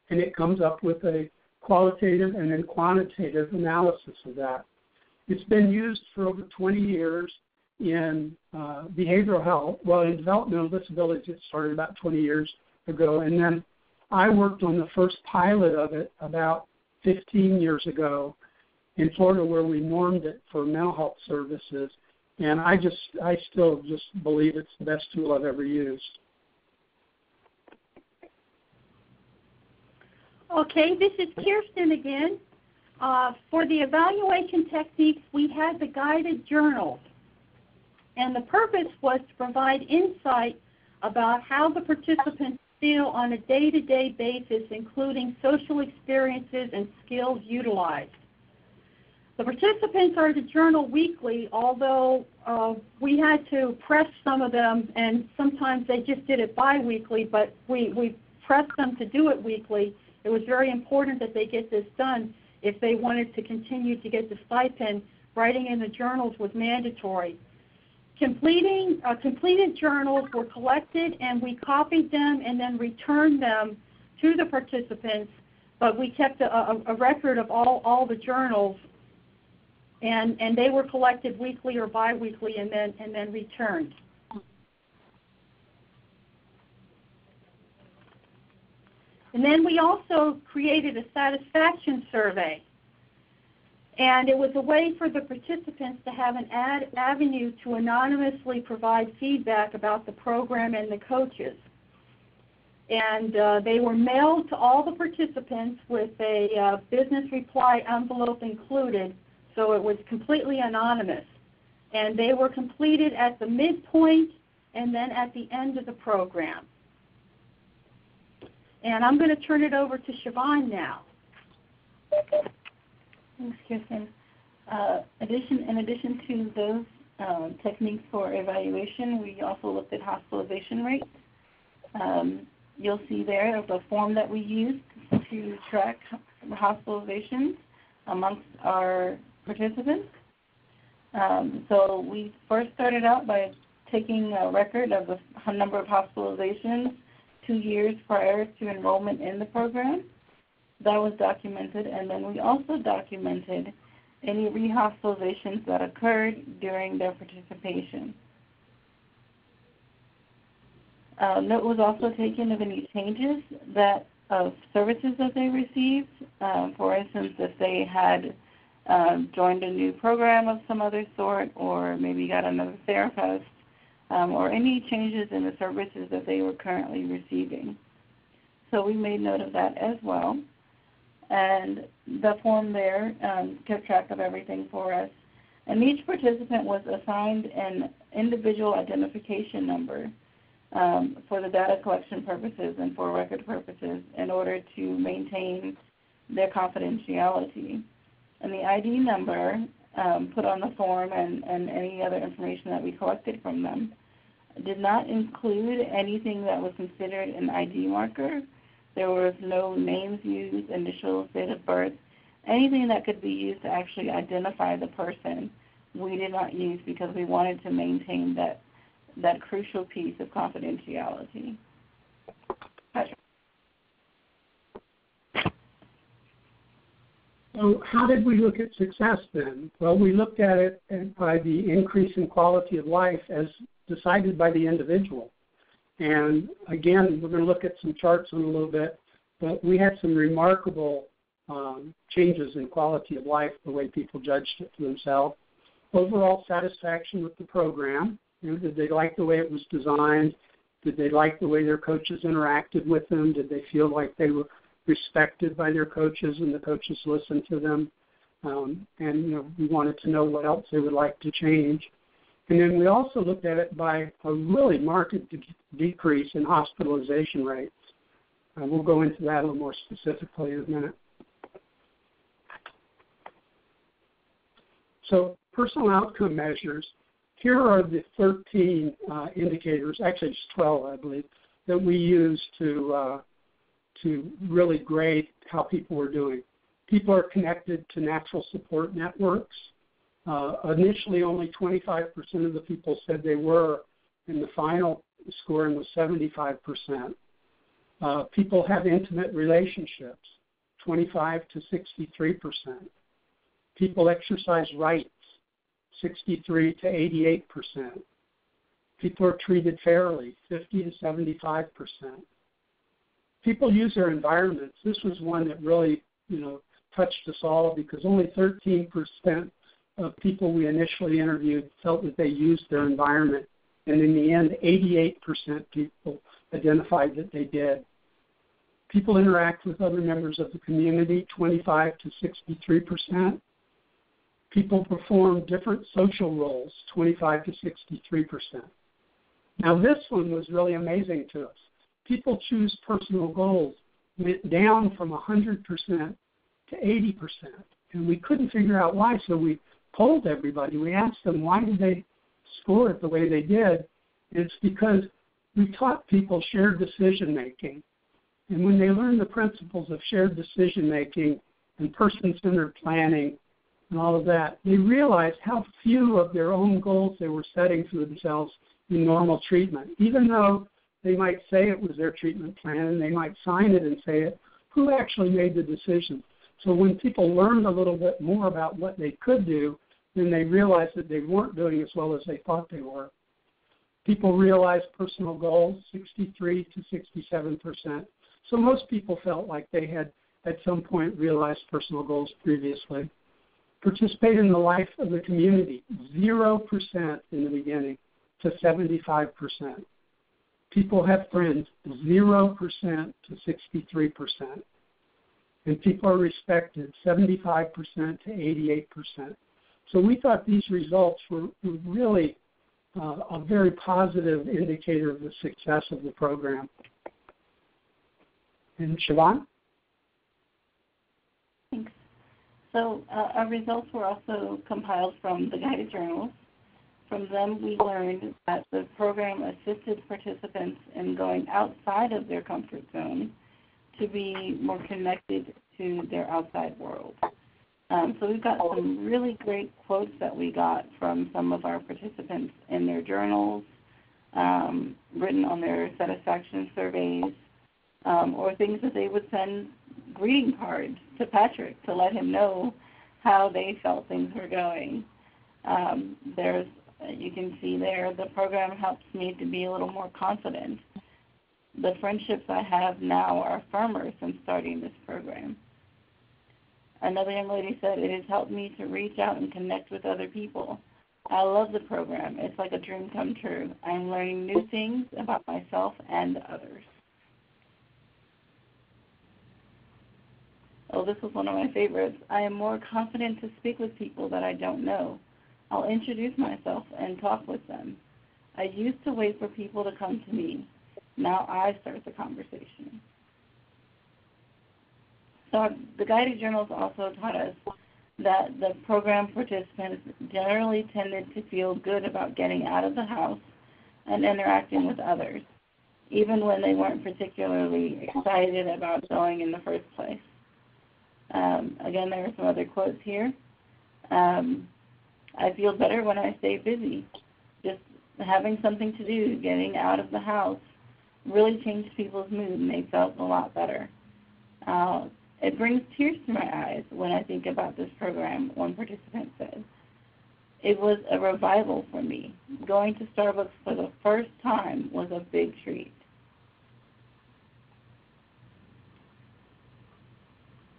And it comes up with a qualitative and then quantitative analysis of that. It's been used for over 20 years in behavioral health. Well, in developmental disabilities, it started about 20 years ago. And then I worked on the first pilot of it about 15 years ago in Florida, where we normed it for mental health services, and I still just believe it's the best tool I've ever used. Okay, this is Kirsten again. For the evaluation techniques, we had the guided journals, and the purpose was to provide insight about how the participants feel on a day-to-day basis, including social experiences and skills utilized. The participants are to journal weekly, although we had to press some of them, and sometimes they just did it biweekly, but we pressed them to do it weekly. It was very important that they get this done if they wanted to continue to get the stipend. Writing in the journals was mandatory. Completed journals were collected, and we copied them and then returned them to the participants, but we kept a record of all the journals. And they were collected weekly or biweekly and then returned. And then we also created a satisfaction survey. And it was a way for the participants to have an avenue to anonymously provide feedback about the program and the coaches. And they were mailed to all the participants with a business reply envelope included. So it was completely anonymous, and they were completed at the midpoint and then at the end of the program. And I'm going to turn it over to Siobhan now. Thanks, Kirsten. In addition to those techniques for evaluation, we also looked at hospitalization rates. You'll see there the form that we used to track hospitalizations amongst our participants. So we first started out by taking a record of the number of hospitalizations 2 years prior to enrollment in the program. That was documented, and then we also documented any rehospitalizations that occurred during their participation. Note was also taken of any changes of services that they received. For instance, if they had joined a new program of some other sort, or maybe got another therapist, or any changes in the services that they were currently receiving. So we made note of that as well. And the form there kept track of everything for us. And each participant was assigned an individual identification number for the data collection purposes and for record purposes in order to maintain their confidentiality. And the ID number put on the form and any other information that we collected from them did not include anything that was considered an ID marker. There was no names used, initials, date of birth, anything that could be used to actually identify the person we did not use because we wanted to maintain that crucial piece of confidentiality. Patrick. So how did we look at success then? Well, we looked at it by the increase in quality of life as decided by the individual. And again, we're going to look at some charts in a little bit, but we had some remarkable changes in quality of life, the way people judged it for themselves. Overall satisfaction with the program. You know, did they like the way it was designed? Did they like the way their coaches interacted with them? Did they feel like they were respected by their coaches and the coaches listened to them? And you know, we wanted to know what else they would like to change. And then we also looked at it by a really marked decrease in hospitalization rates. We'll go into that a little more specifically in a minute. So personal outcome measures, here are the 13 indicators, actually it's 12, I believe, that we use to really grade how people were doing. People are connected to natural support networks. Initially, only 25% of the people said they were, and the final scoring was 75%. People have intimate relationships, 25 to 63%. People exercise rights, 63 to 88%. People are treated fairly, 50 to 75%. People use their environments. This was one that really, touched us all because only 13% of people we initially interviewed felt that they used their environment. And in the end, 88% people identified that they did. People interact with other members of the community, 25 to 63%. People perform different social roles, 25 to 63%. Now, this one was really amazing to us. People choose personal goals went down from 100% to 80%. And we couldn't figure out why, so we polled everybody. We asked them, why did they score it the way they did? It's because we taught people shared decision-making. And when they learn the principles of shared decision-making and person-centered planning and all of that, they realize how few of their own goals they were setting for themselves in normal treatment. Even though they might say it was their treatment plan and they might sign it and say it, who actually made the decision? So when people learned a little bit more about what they could do, then they realized that they weren't doing as well as they thought they were. People realized personal goals, 63 to 67%. So most people felt like they had at some point realized personal goals previously. Participate in the life of the community, 0% in the beginning to 75%. People have friends, 0% to 63%. And people are respected, 75% to 88%. So we thought these results were really a very positive indicator of the success of the program. And Siobhan? Thanks. So our results were also compiled from the guided journals. From them, we learned that the program assisted participants in going outside of their comfort zone to be more connected to their outside world. So we've got some really great quotes that we got from some of our participants in their journals, written on their satisfaction surveys, or things that they would send greeting cards to Patrick to let him know how they felt things were going. You can see there, the program helps me to be a little more confident. The friendships I have now are firmer since starting this program. Another young lady said, it has helped me to reach out and connect with other people. I love the program. It's like a dream come true. I'm learning new things about myself and others. Oh, this was one of my favorites. I am more confident to speak with people that I don't know. I'll introduce myself and talk with them. I used to wait for people to come to me. Now I start the conversation. So the guided journals also taught us that the program participants generally tended to feel good about getting out of the house and interacting with others, even when they weren't particularly excited about going in the first place. Again, there are some other quotes here. I feel better when I stay busy. Just having something to do, getting out of the house, really changed people's mood, and they felt a lot better. It brings tears to my eyes when I think about this program, one participant said. It was a revival for me. Going to Starbucks for the first time was a big treat.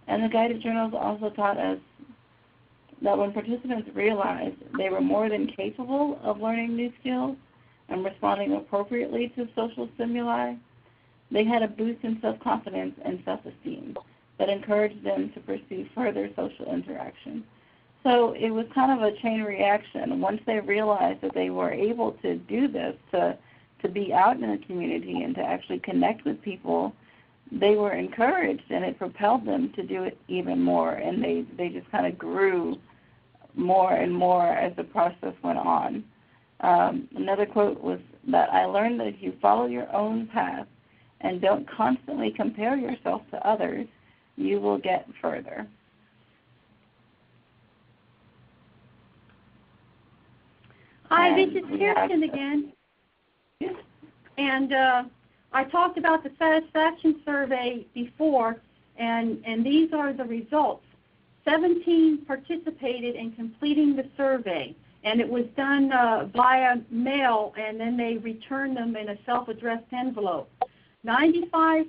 And the guided journals also taught us that when participants realized they were more than capable of learning new skills and responding appropriately to social stimuli, they had a boost in self-confidence and self-esteem that encouraged them to pursue further social interaction. So it was kind of a chain reaction. Once they realized that they were able to do this, to be out in the community and to actually connect with people, they were encouraged, and it propelled them to do it even more, and they just kind of grew more and more as the process went on. Another quote was that I learned that if you follow your own path and don't constantly compare yourself to others, you will get further. Hi, this is Kirsten again. Yeah. And I talked about the satisfaction survey before, and these are the results. 17 participated in completing the survey, and it was done via mail, and then they returned them in a self-addressed envelope. 95%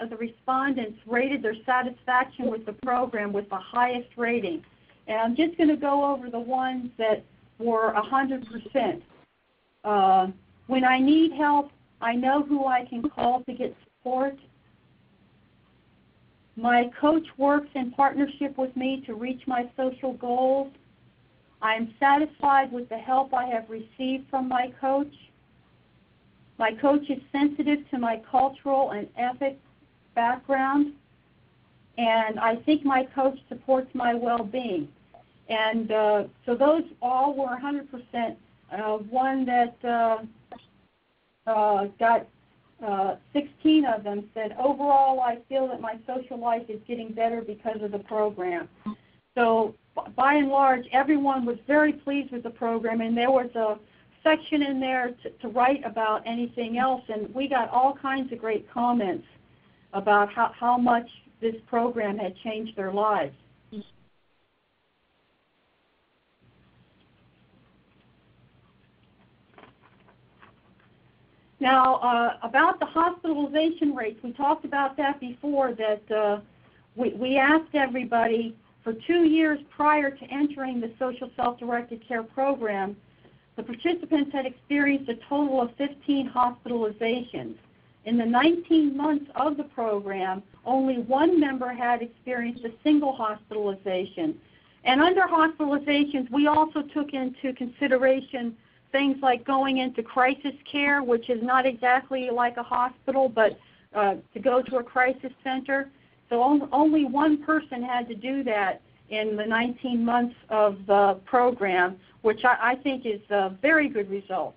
of the respondents rated their satisfaction with the program with the highest rating. And I'm just going to go over the ones that were 100%. When I need help, I know who I can call to get support. My coach works in partnership with me to reach my social goals. I am satisfied with the help I have received from my coach. My coach is sensitive to my cultural and ethnic background, and I think my coach supports my well-being. And so those all were 100%. One that got 16 of them said, overall, I feel that my social life is getting better because of the program. So by and large, everyone was very pleased with the program, and there was a section in there to write about anything else, and we got all kinds of great comments about how much this program had changed their lives. Now, about the hospitalization rates, we talked about that before, that we asked everybody for 2 years prior to entering the Social Self-Directed Care program, the participants had experienced a total of 15 hospitalizations. In the 19 months of the program, only one member had experienced a single hospitalization. And under hospitalizations, we also took into consideration things like going into crisis care, which is not exactly like a hospital, but to go to a crisis center. So only one person had to do that in the 19 months of the program, which I think is a very good result.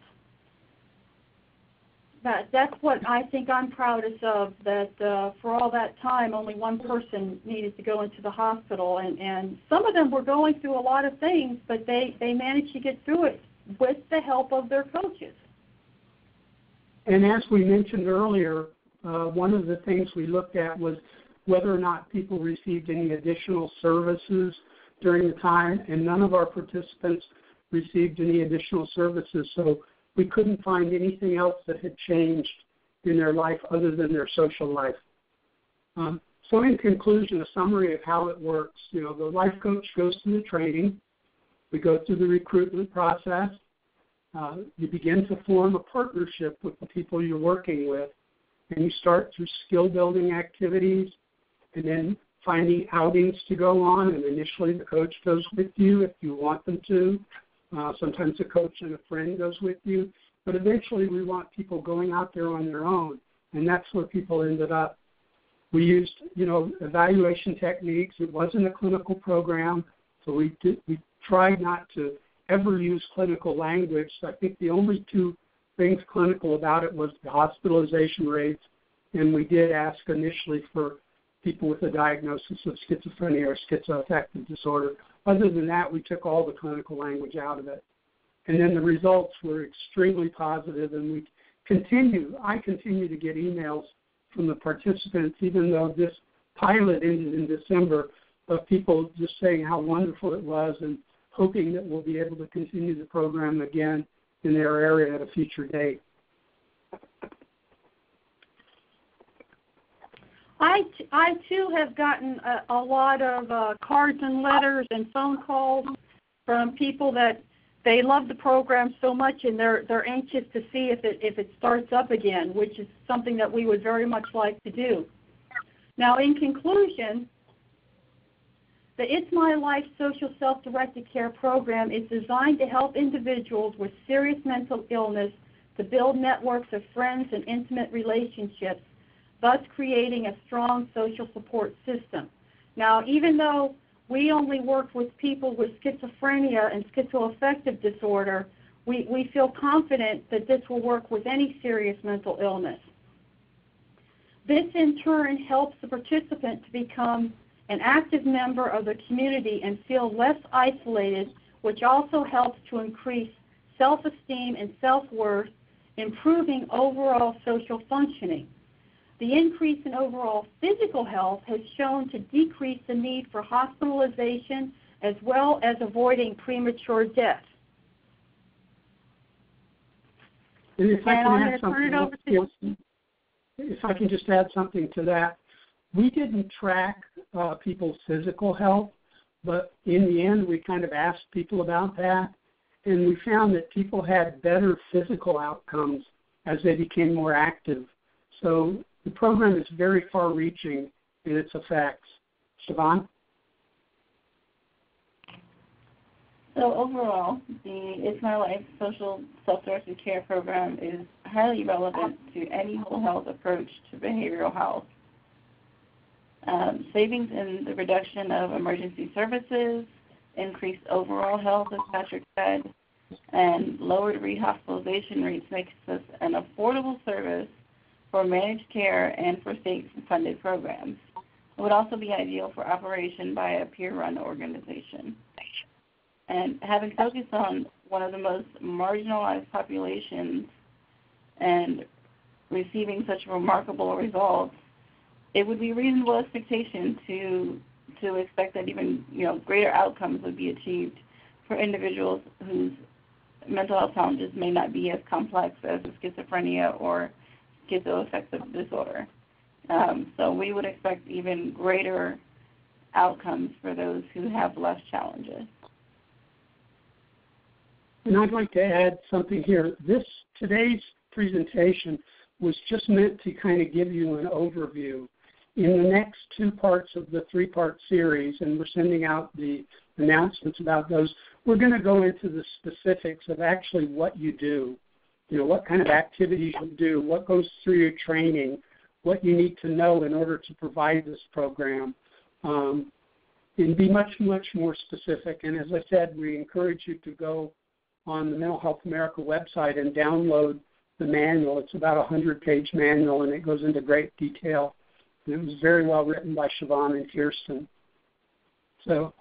That's what I think I'm proudest of, that for all that time, only one person needed to go into the hospital. And some of them were going through a lot of things, but they managed to get through it with the help of their coaches. And as we mentioned earlier, one of the things we looked at was whether or not people received any additional services during the time, and none of our participants received any additional services, so we couldn't find anything else that had changed in their life other than their social life. So in conclusion, a summary of how it works. You know, the life coach goes through the training. We go through the recruitment process. You begin to form a partnership with the people you're working with, and you start through skill-building activities, and then finding outings to go on, and initially the coach goes with you if you want them to. Sometimes a coach and a friend goes with you. But eventually we want people going out there on their own, and that's where people ended up. We used, evaluation techniques. It wasn't a clinical program, so we tried not to ever use clinical language. So I think the only two things clinical about it was the hospitalization rates, and we did ask initially for people with a diagnosis of schizophrenia or schizoaffective disorder. Other than that, we took all the clinical language out of it. And then the results were extremely positive, and we continue to get emails from the participants, even though this pilot ended in December, of people just saying how wonderful it was and hoping that we'll be able to continue the program again in their area at a future date. I too have gotten a lot of cards and letters and phone calls from people that they love the program so much, and they're anxious to see if it starts up again, which is something that we would very much like to do. Now, in conclusion, the It's My Life Social Self Directed Care program is designed to help individuals with serious mental illness to build networks of friends and intimate relationships, thus creating a strong social support system. Now, even though we only work with people with schizophrenia and schizoaffective disorder, we feel confident that this will work with any serious mental illness. This, in turn, helps the participant to become an active member of the community and feel less isolated, which also helps to increase self-esteem and self-worth, improving overall social functioning. The increase in overall physical health has shown to decrease the need for hospitalization as well as avoiding premature death. If I can just add something to that, we didn't track people's physical health, but in the end we kind of asked people about that, and we found that people had better physical outcomes as they became more active. So the program is very far-reaching in its effects. Siobhan? So overall, the It's My Life Social Self-Directed Care program is highly relevant to any whole health approach to behavioral health. Savings in the reduction of emergency services, increased overall health, as Patrick said, and lowered rehospitalization rates makes this an affordable service for managed care and for state-funded programs. It would also be ideal for operation by a peer-run organization. And having focused on one of the most marginalized populations and receiving such remarkable results, it would be a reasonable expectation to expect that even greater outcomes would be achieved for individuals whose mental health challenges may not be as complex as schizophrenia or schizoaffective disorder. So we would expect even greater outcomes for those who have less challenges. And I'd like to add something here. Today's presentation was just meant to kind of give you an overview. In the next two parts of the three-part series, and we're sending out the announcements about those, we're going to go into the specifics of actually what you do. What kind of activities you do, what goes through your training, what you need to know in order to provide this program, and be much, much more specific. And as I said, we encourage you to go on the Mental Health America website and download the manual. It's about a 100-page manual, and it goes into great detail. And it was very well written by Siobhan and Kirsten. So,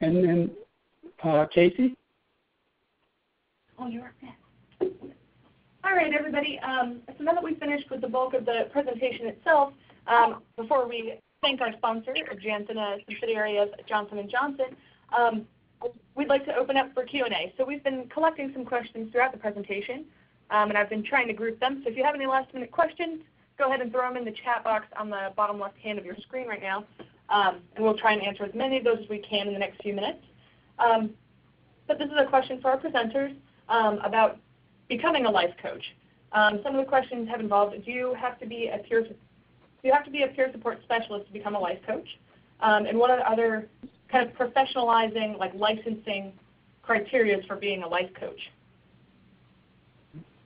and then Casey? Oh, you're up next. All right, everybody. So now that we've finished with the bulk of the presentation itself, before we thank our sponsor, Janssen, a subsidiary of Johnson & Johnson, we'd like to open up for Q&A. So we've been collecting some questions throughout the presentation, and I've been trying to group them. So if you have any last-minute questions, go ahead and throw them in the chat box on the bottom left hand of your screen right now, and we'll try and answer as many of those as we can in the next few minutes. But this is a question for our presenters about becoming a life coach. Some of the questions have involved: do you have to be a peer support specialist to become a life coach? And what are the other kind of professionalizing, like licensing criteria for being a life coach?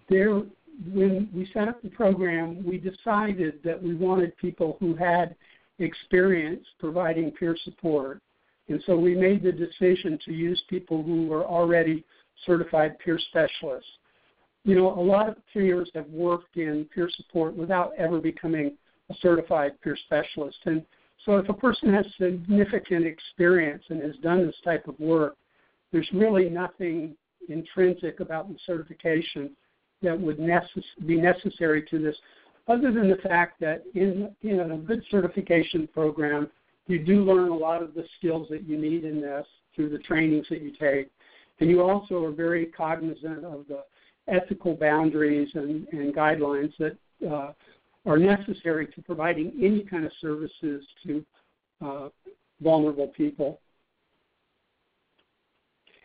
When we set up the program, we decided that we wanted people who had experience providing peer support. And so we made the decision to use people who were already certified peer specialists. You know, a lot of peers have worked in peer support without ever becoming a certified peer specialist. And so if a person has significant experience and has done this type of work, there's really nothing intrinsic about the certification that would be necessary to this, other than the fact that in a good certification program, you do learn a lot of the skills that you need in this through the trainings that you take. And you also are very cognizant of the ethical boundaries and guidelines that are necessary to providing any kind of services to vulnerable people.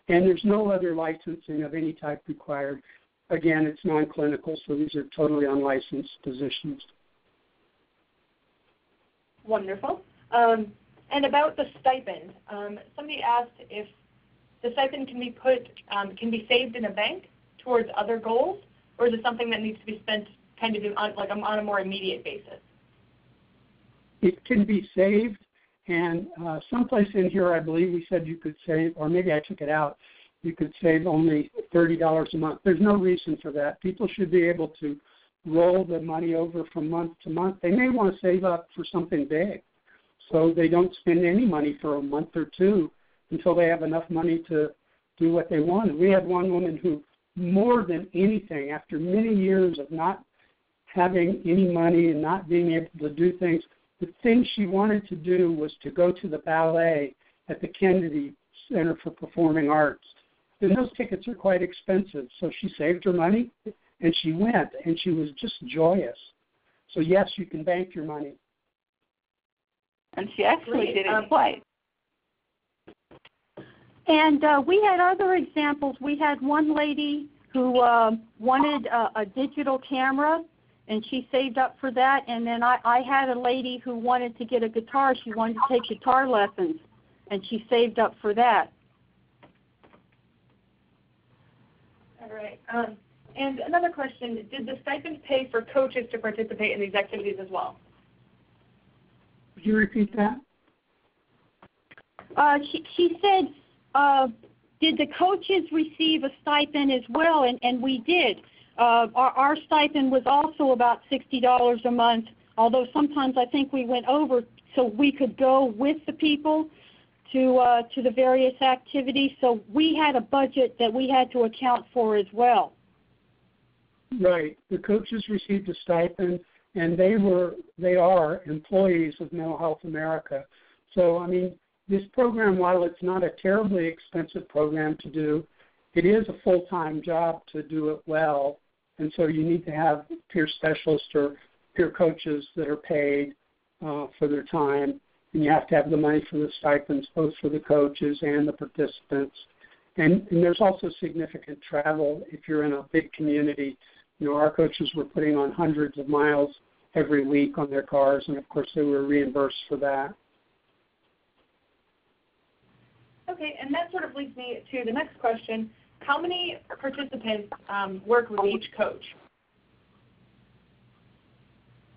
And there's no other licensing of any type required. Again, it's non-clinical, so these are totally unlicensed positions. Wonderful. And about the stipend, somebody asked if the stipend can be put, can be saved in a bank towards other goals, or is it something that needs to be spent kind of on a more immediate basis? It can be saved, and someplace in here I believe we said you could save, or maybe I took it out, you could save only $30 a month. There's no reason for that. People should be able to roll the money over from month to month. They may want to save up for something big, so they don't spend any money for a month or two until they have enough money to do what they want. We had one woman who, more than anything, after many years of not having any money and not being able to do things, the thing she wanted to do was to go to the ballet at the Kennedy Center for Performing Arts. And those tickets are quite expensive, so she saved her money, and she went, and she was just joyous. So, yes, you can bank your money. And she actually did it twice. And we had other examples. We had one lady who wanted a digital camera, and she saved up for that. And then I had a lady who wanted to get a guitar. She wanted to take guitar lessons, and she saved up for that. All right. And another question, did the stipend pay for coaches to participate in these activities as well? Could you repeat that? She said, did the coaches receive a stipend as well? And we did. Our stipend was also about $60 a month, although sometimes I think we went over so we could go with the people to the various activities. So we had a budget that we had to account for as well. Right. The coaches received a stipend, and they are employees of Mental Health America. So, I mean, this program, while it's not a terribly expensive program to do, it is a full-time job to do it well, and so you need to have peer specialists or peer coaches that are paid for their time, and you have to have the money for the stipends, both for the coaches and the participants. And there's also significant travel if you're in a big community. You know, our coaches were putting on hundreds of miles every week on their cars, and, of course, they were reimbursed for that. Okay, and that sort of leads me to the next question. How many participants work with each coach?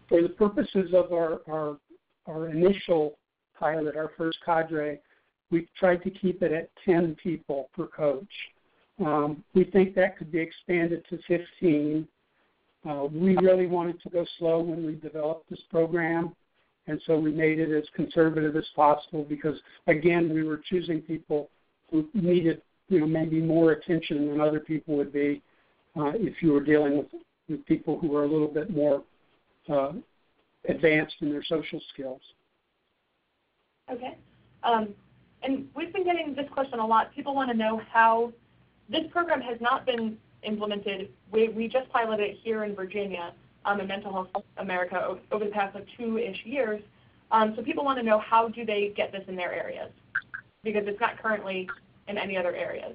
For the purposes of our initial pilot, our first cadre, we tried to keep it at 10 people per coach. We think that could be expanded to 15. We really wanted to go slow when we developed this program, and so we made it as conservative as possible because, again, we were choosing people who needed, you know, maybe more attention than other people would be if you were dealing with people who were a little bit more advanced in their social skills. Okay. And we've been getting this question a lot. People want to know how this program has not been implemented. We just piloted it here in Virginia in Mental Health America over the past two-ish years. So people want to know, how do they get this in their areas? Because it's not currently in any other areas.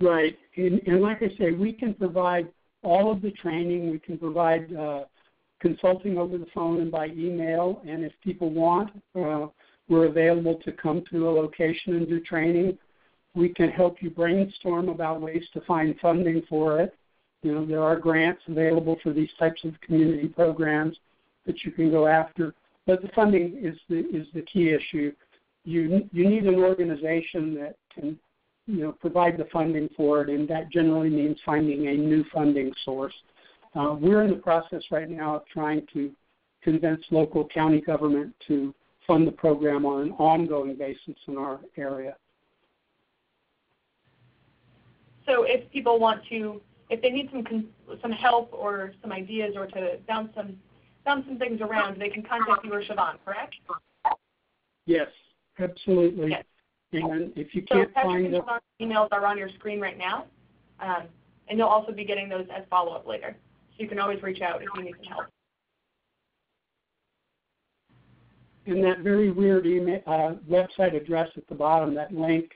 Right. And like I say, we can provide all of the training. We can provide consulting over the phone and by email. And if people want, We're available to come to a location and do training. We can help you brainstorm about ways to find funding for it. You know, there are grants available for these types of community programs that you can go after. But the funding is the key issue. You need an organization that can, you know, provide the funding for it, and that generally means finding a new funding source. We're in the process right now of trying to convince local county government to fund the program on an ongoing basis in our area. So if people want to, if they need some help or some ideas or to bounce some things around, they can contact you or Siobhan, correct? Yes, absolutely. Yes. And if you can't find them, emails are on your screen right now, and you'll also be getting those as follow-up later. So you can always reach out if you need some help. And that very weird email, website address at the bottom, that link,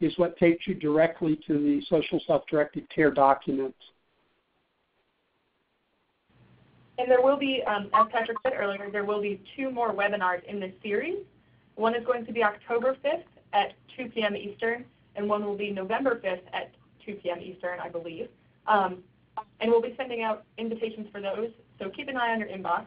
is what takes you directly to the Social Self-Directed Care documents. And there will be, as Patrick said earlier, there will be two more webinars in this series. One is going to be October 5th at 2 p.m. Eastern, and one will be November 5th at 2 p.m. Eastern, I believe. And we'll be sending out invitations for those, so keep an eye on your inbox.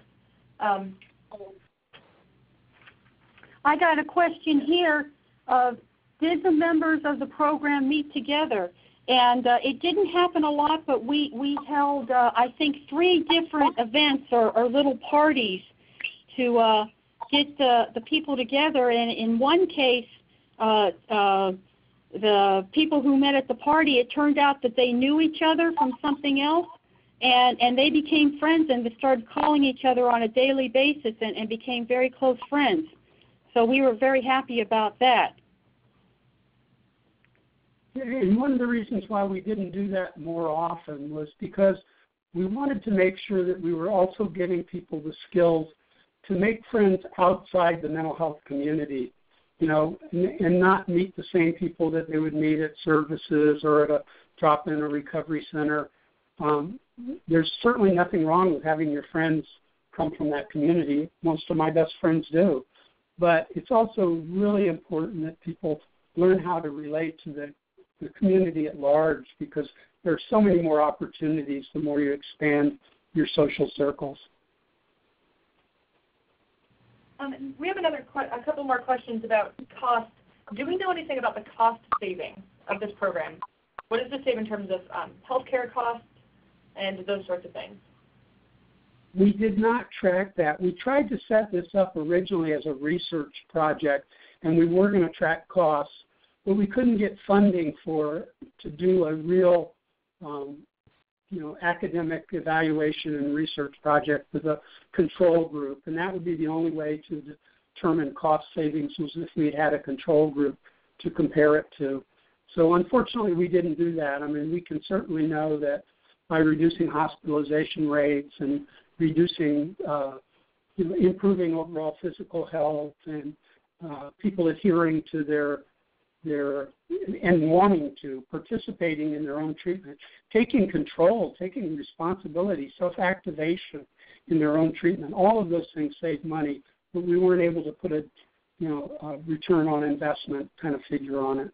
I got a question here of, did the members of the program meet together? And it didn't happen a lot, but we held, I think, 3 different events or little parties to get the people together. And in one case, the people who met at the party, it turned out that they knew each other from something else, and they became friends and they started calling each other on a daily basis and became very close friends. So we were very happy about that. And one of the reasons why we didn't do that more often was because we wanted to make sure that we were also giving people the skills to make friends outside the mental health community, you know, and not meet the same people that they would meet at services or at a drop-in or recovery center. There's certainly nothing wrong with having your friends come from that community. Most of my best friends do. But it's also really important that people learn how to relate to the community at large, because there are so many more opportunities the more you expand your social circles. We have a couple more questions about cost. Do we know anything about the cost savings of this program? What does this save in terms of healthcare costs and those sorts of things? We did not track that. We tried to set this up originally as a research project, and we were going to track costs, but we couldn't get funding to do a real, academic evaluation and research project with a control group. And that would be the only way to determine cost savings, was if we had a control group to compare it to. So unfortunately, we didn't do that. I mean, we can certainly know that by reducing hospitalization rates and reducing, improving overall physical health and people adhering to their and wanting to, participating in their own treatment, taking control, taking responsibility, self-activation in their own treatment, all of those things save money, but we weren't able to put a return on investment kind of figure on it.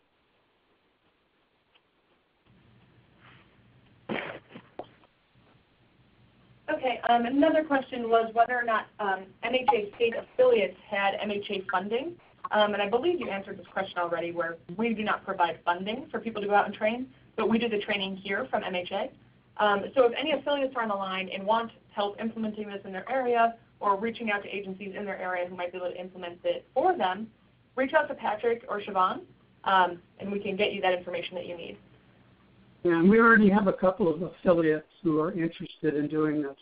Okay, another question was whether or not MHA state affiliates had MHA funding. And I believe you answered this question already, where we do not provide funding for people to go out and train, but we do the training here from MHA. So if any affiliates are on the line and want help implementing this in their area or reaching out to agencies in their area who might be able to implement it for them, reach out to Patrick or Siobhan, and we can get you that information that you need. Yeah, and we already have a couple of affiliates who are interested in doing this.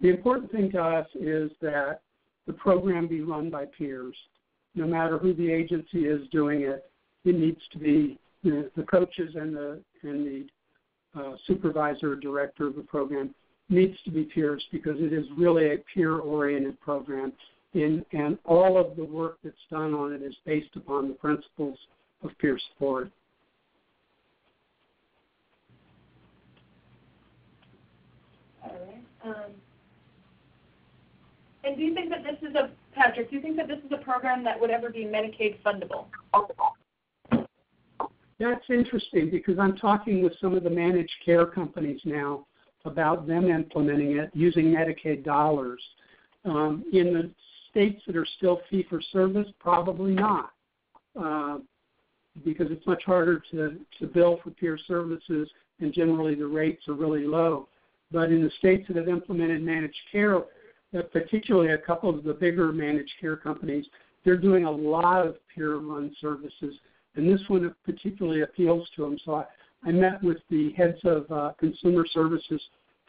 The important thing to us is that the program be run by peers. No matter who the agency is doing it, it needs to be the coaches and the supervisor or director of the program needs to be peers, because it is really a peer-oriented program, and all of the work that's done on it is based upon the principles of peer support. All right. And do you think that this is a, Patrick, do you think that this is a program that would ever be Medicaid fundable? That's interesting because I'm talking with some of the managed care companies now about them implementing it using Medicaid dollars. In the states that are still fee-for-service, probably not, because it's much harder to bill for peer services, and generally the rates are really low. But in the states that have implemented managed care, particularly a couple of the bigger managed care companies, they're doing a lot of peer-run services, and this one particularly appeals to them. So I met with the heads of consumer services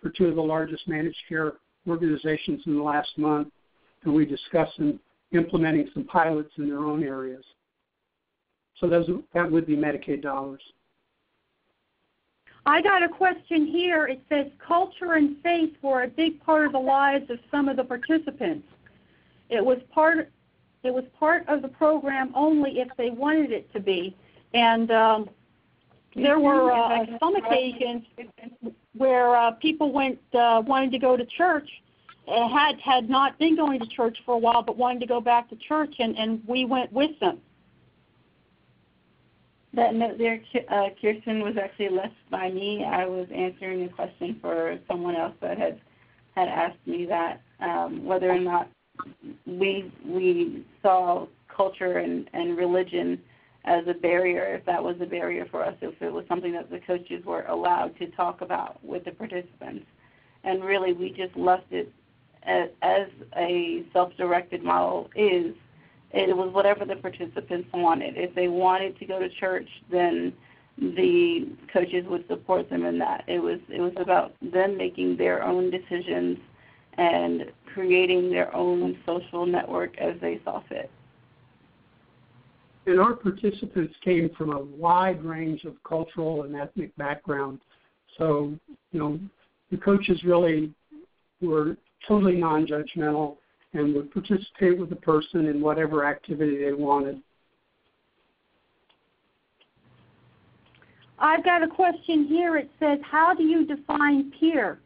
for two of the largest managed care organizations in the last month, and we discussed implementing some pilots in their own areas. So that would be Medicaid dollars. I got a question here. It says culture and faith were a big part of the lives of some of the participants. It was part of the program only if they wanted it to be. And there were some occasions where people wanted to go to church, had not been going to church for a while, but wanted to go back to church, and we went with them. That note there, Kirsten, was actually left by me. I was answering a question for someone else that had asked me that, whether or not we saw culture and religion as a barrier, if that was a barrier for us, if it was something that the coaches were allowed to talk about with the participants. And really, we just left it as a self-directed model is. It was whatever the participants wanted. If they wanted to go to church, then the coaches would support them in that. It was about them making their own decisions and creating their own social network as they saw fit. And our participants came from a wide range of cultural and ethnic backgrounds. So, the coaches really were totally non-judgmental and would participate with the person in whatever activity they wanted. I've got a question here. It says, how do you define peer?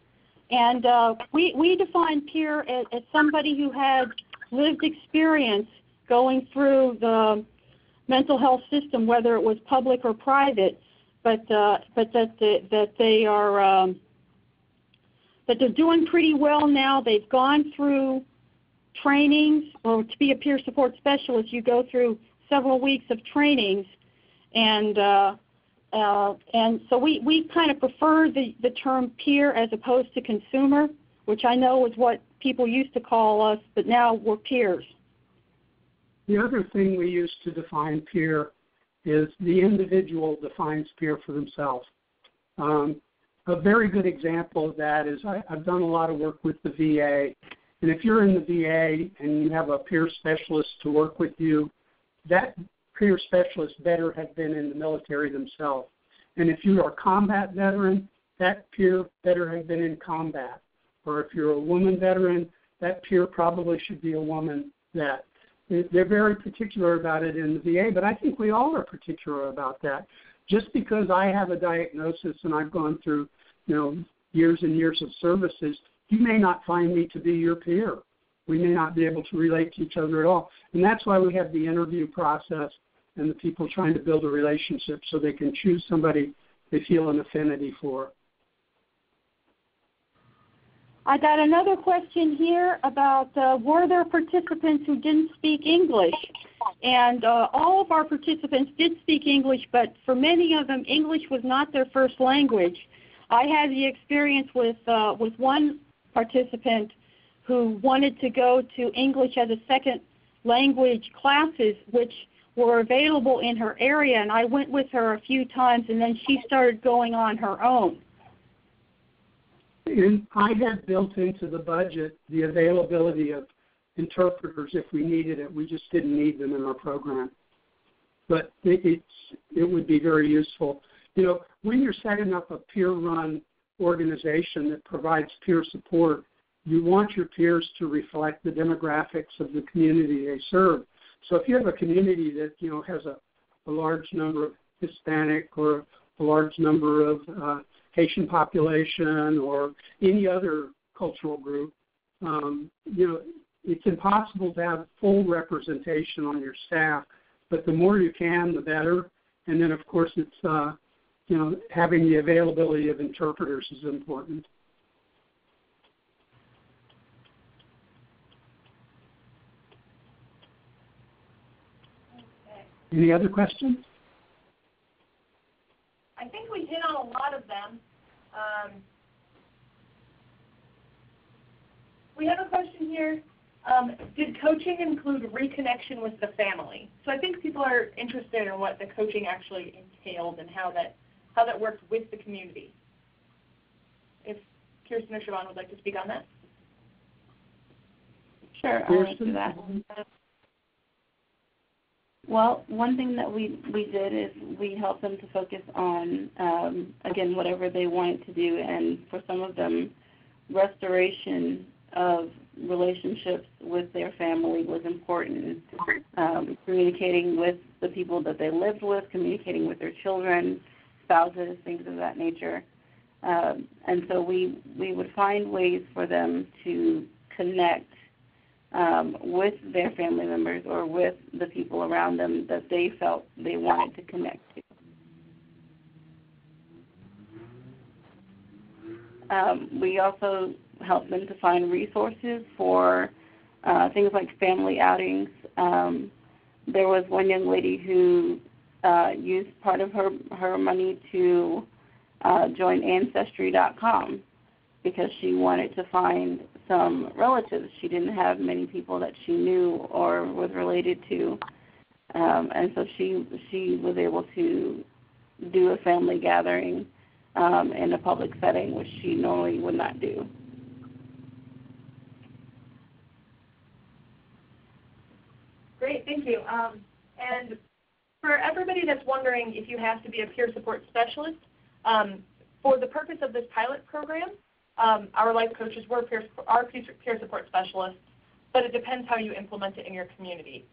And we define peer as somebody who had lived experience going through the mental health system, whether it was public or private, but that they're doing pretty well now. They've gone through trainings, or to be a peer support specialist, you go through several weeks of trainings, and so we kind of prefer the term peer as opposed to consumer, which I know is what people used to call us, but now we're peers. The other thing we use to define peer is the individual defines peer for themselves. A very good example of that is I've done a lot of work with the VA. And if you're in the VA and you have a peer specialist to work with you, that peer specialist better have been in the military themselves. And if you are a combat veteran, that peer better have been in combat. Or if you're a woman veteran, that peer probably should be a woman vet. They're very particular about it in the VA, but I think we all are particular about that. Just because I have a diagnosis and I've gone through, years and years of services, you may not find me to be your peer. We may not be able to relate to each other at all. And that's why we have the interview process and the people trying to build a relationship so they can choose somebody they feel an affinity for. I got another question here about were there participants who didn't speak English? And all of our participants did speak English, but for many of them, English was not their first language. I had the experience with one participant who wanted to go to English as a second language classes, which were available in her area, and I went with her a few times, and then she started going on her own. And I had built into the budget the availability of interpreters if we needed it. We just didn't need them in our program. But it would be very useful. When you're setting up a peer-run organization that provides peer support, you want your peers to reflect the demographics of the community they serve. So if you have a community that has a large number of Hispanic or a large number of Haitian population or any other cultural group, it's impossible to have full representation on your staff, but the more you can, the better. And then, of course, it's having the availability of interpreters is important. Any other questions? I think we hit on a lot of them. We have a question here. Did coaching include reconnection with the family? So I think people are interested in what the coaching actually entailed and how that worked with the community. If Kirsten or Siobhan would like to speak on that. Sure, I'll do that. Well, one thing that we did is we helped them to focus on, again, whatever they wanted to do. And for some of them, restoration of relationships with their family was important. Communicating with the people that they lived with, communicating with their children, spouses, things of that nature. And so we would find ways for them to connect with their family members or with the people around them that they felt they wanted to connect to. We also help them to find resources for things like family outings. There was one young lady who used part of her money to join Ancestry.com because she wanted to find some relatives. She didn't have many people that she knew or was related to, and so she was able to do a family gathering in a public setting, which she normally would not do. Great, thank you. And for everybody that's wondering if you have to be a peer support specialist, for the purpose of this pilot program, our life coaches are peer support specialists, but it depends how you implement it in your community.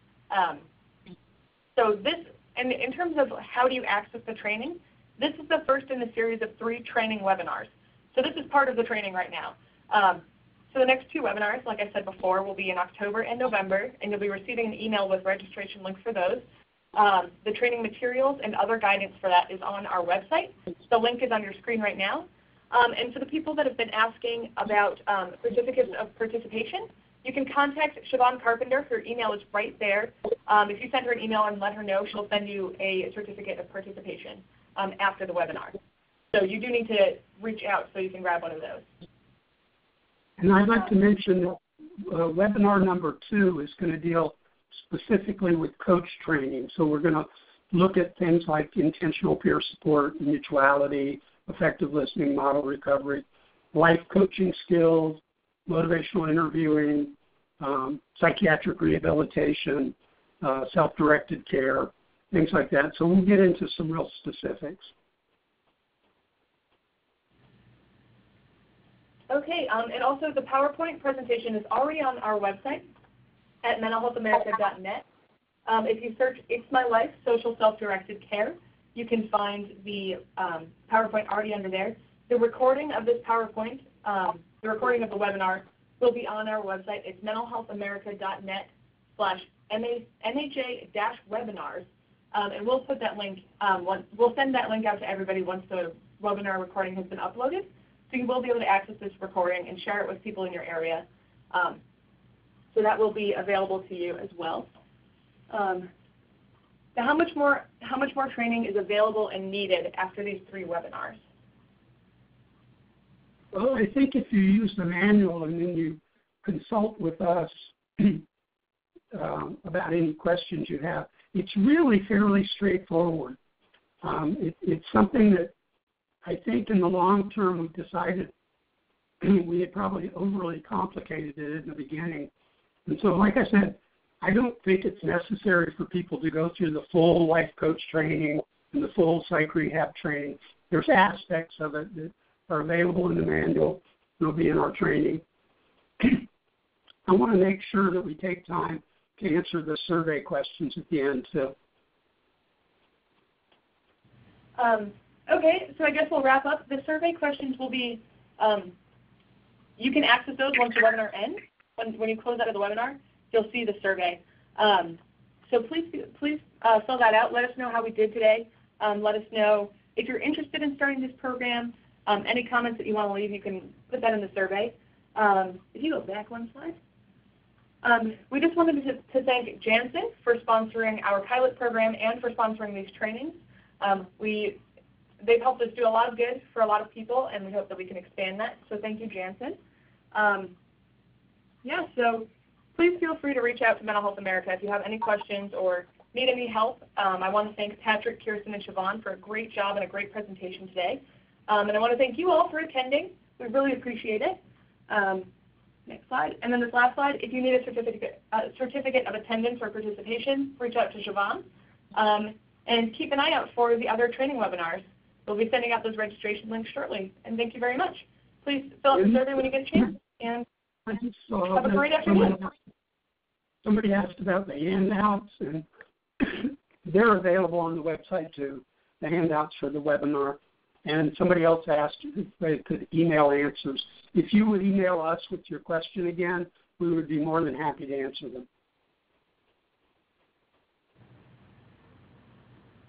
So this, and in terms of how do you access the training, this is the first in a series of 3 training webinars. So this is part of the training right now. So the next 2 webinars, like I said before, will be in October and November, and you'll be receiving an email with registration links for those. The training materials and other guidance for that is on our website. The link is on your screen right now. And for the people that have been asking about certificates of participation, you can contact Siobhan Carpenter. Her email is right there. If you send her an email and let her know, she'll send you a certificate of participation after the webinar. So you do need to reach out so you can grab one of those. And I'd like to mention that webinar number 2 is going to deal specifically with coach training. So we're going to look at things like intentional peer support, mutuality, effective listening, model recovery, life coaching skills, motivational interviewing, psychiatric rehabilitation, self-directed care, things like that. So we'll get into some real specifics. Okay, and also the PowerPoint presentation is already on our website at MentalHealthAmerica.net. If you search It's My Life: Social Self Directed Care, you can find the PowerPoint already under there. The recording of this PowerPoint, the recording of the webinar, will be on our website. It's mentalhealthamerica.net/NHA-webinars, and we'll put that link. We'll send that link out to everybody once the webinar recording has been uploaded, so you will be able to access this recording and share it with people in your area. So that will be available to you as well. Now, how much more training is available and needed after these 3 webinars? Well, I think if you use the manual and then you consult with us about any questions you have, it's really fairly straightforward. It's something that I think in the long term we've decided we had probably overly complicated it in the beginning. And so, like I said, I don't think it's necessary for people to go through the full life coach training and the full psych rehab training. There's aspects of it that are available in the manual and will be in our training. I want to make sure that we take time to answer the survey questions at the end, too. Okay, so I guess we'll wrap up. The survey questions will be, you can access those once the webinar ends. when you close out of the webinar, you'll see the survey. So please fill that out. Let us know how we did today. Let us know if you're interested in starting this program. Any comments that you want to leave, you can put that in the survey. If you go back one slide. We just wanted to thank Janssen for sponsoring our pilot program and for sponsoring these trainings. They've helped us do a lot of good for a lot of people, and we hope that we can expand that. So thank you, Janssen. Yeah, so please feel free to reach out to Mental Health America if you have any questions or need any help. I want to thank Patrick, Kirsten, and Siobhan for a great job and a great presentation today. And I want to thank you all for attending. We really appreciate it. Next slide. And then this last slide, if you need a certificate of attendance or participation, reach out to Siobhan. And keep an eye out for the other training webinars. We'll be sending out those registration links shortly. And thank you very much. Please fill out the survey when you get a chance. And have a great afternoon. Somebody asked about the handouts, and they're available on the website too, the handouts for the webinar. And somebody else asked if they could email answers. If you would email us with your question again, we would be more than happy to answer them.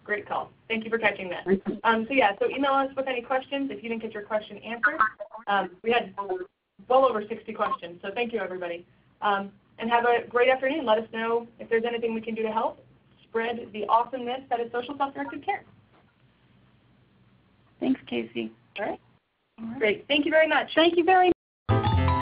Great call. Thank you for catching that. So yeah, so email us with any questions if you didn't get your question answered. We had well over 60 questions, so thank you, everybody. And have a great afternoon. Let us know if there's anything we can do to help spread the awesomeness that is social self-directed care. Thanks, Casey. All right. Great. Thank you very much. Thank you very much.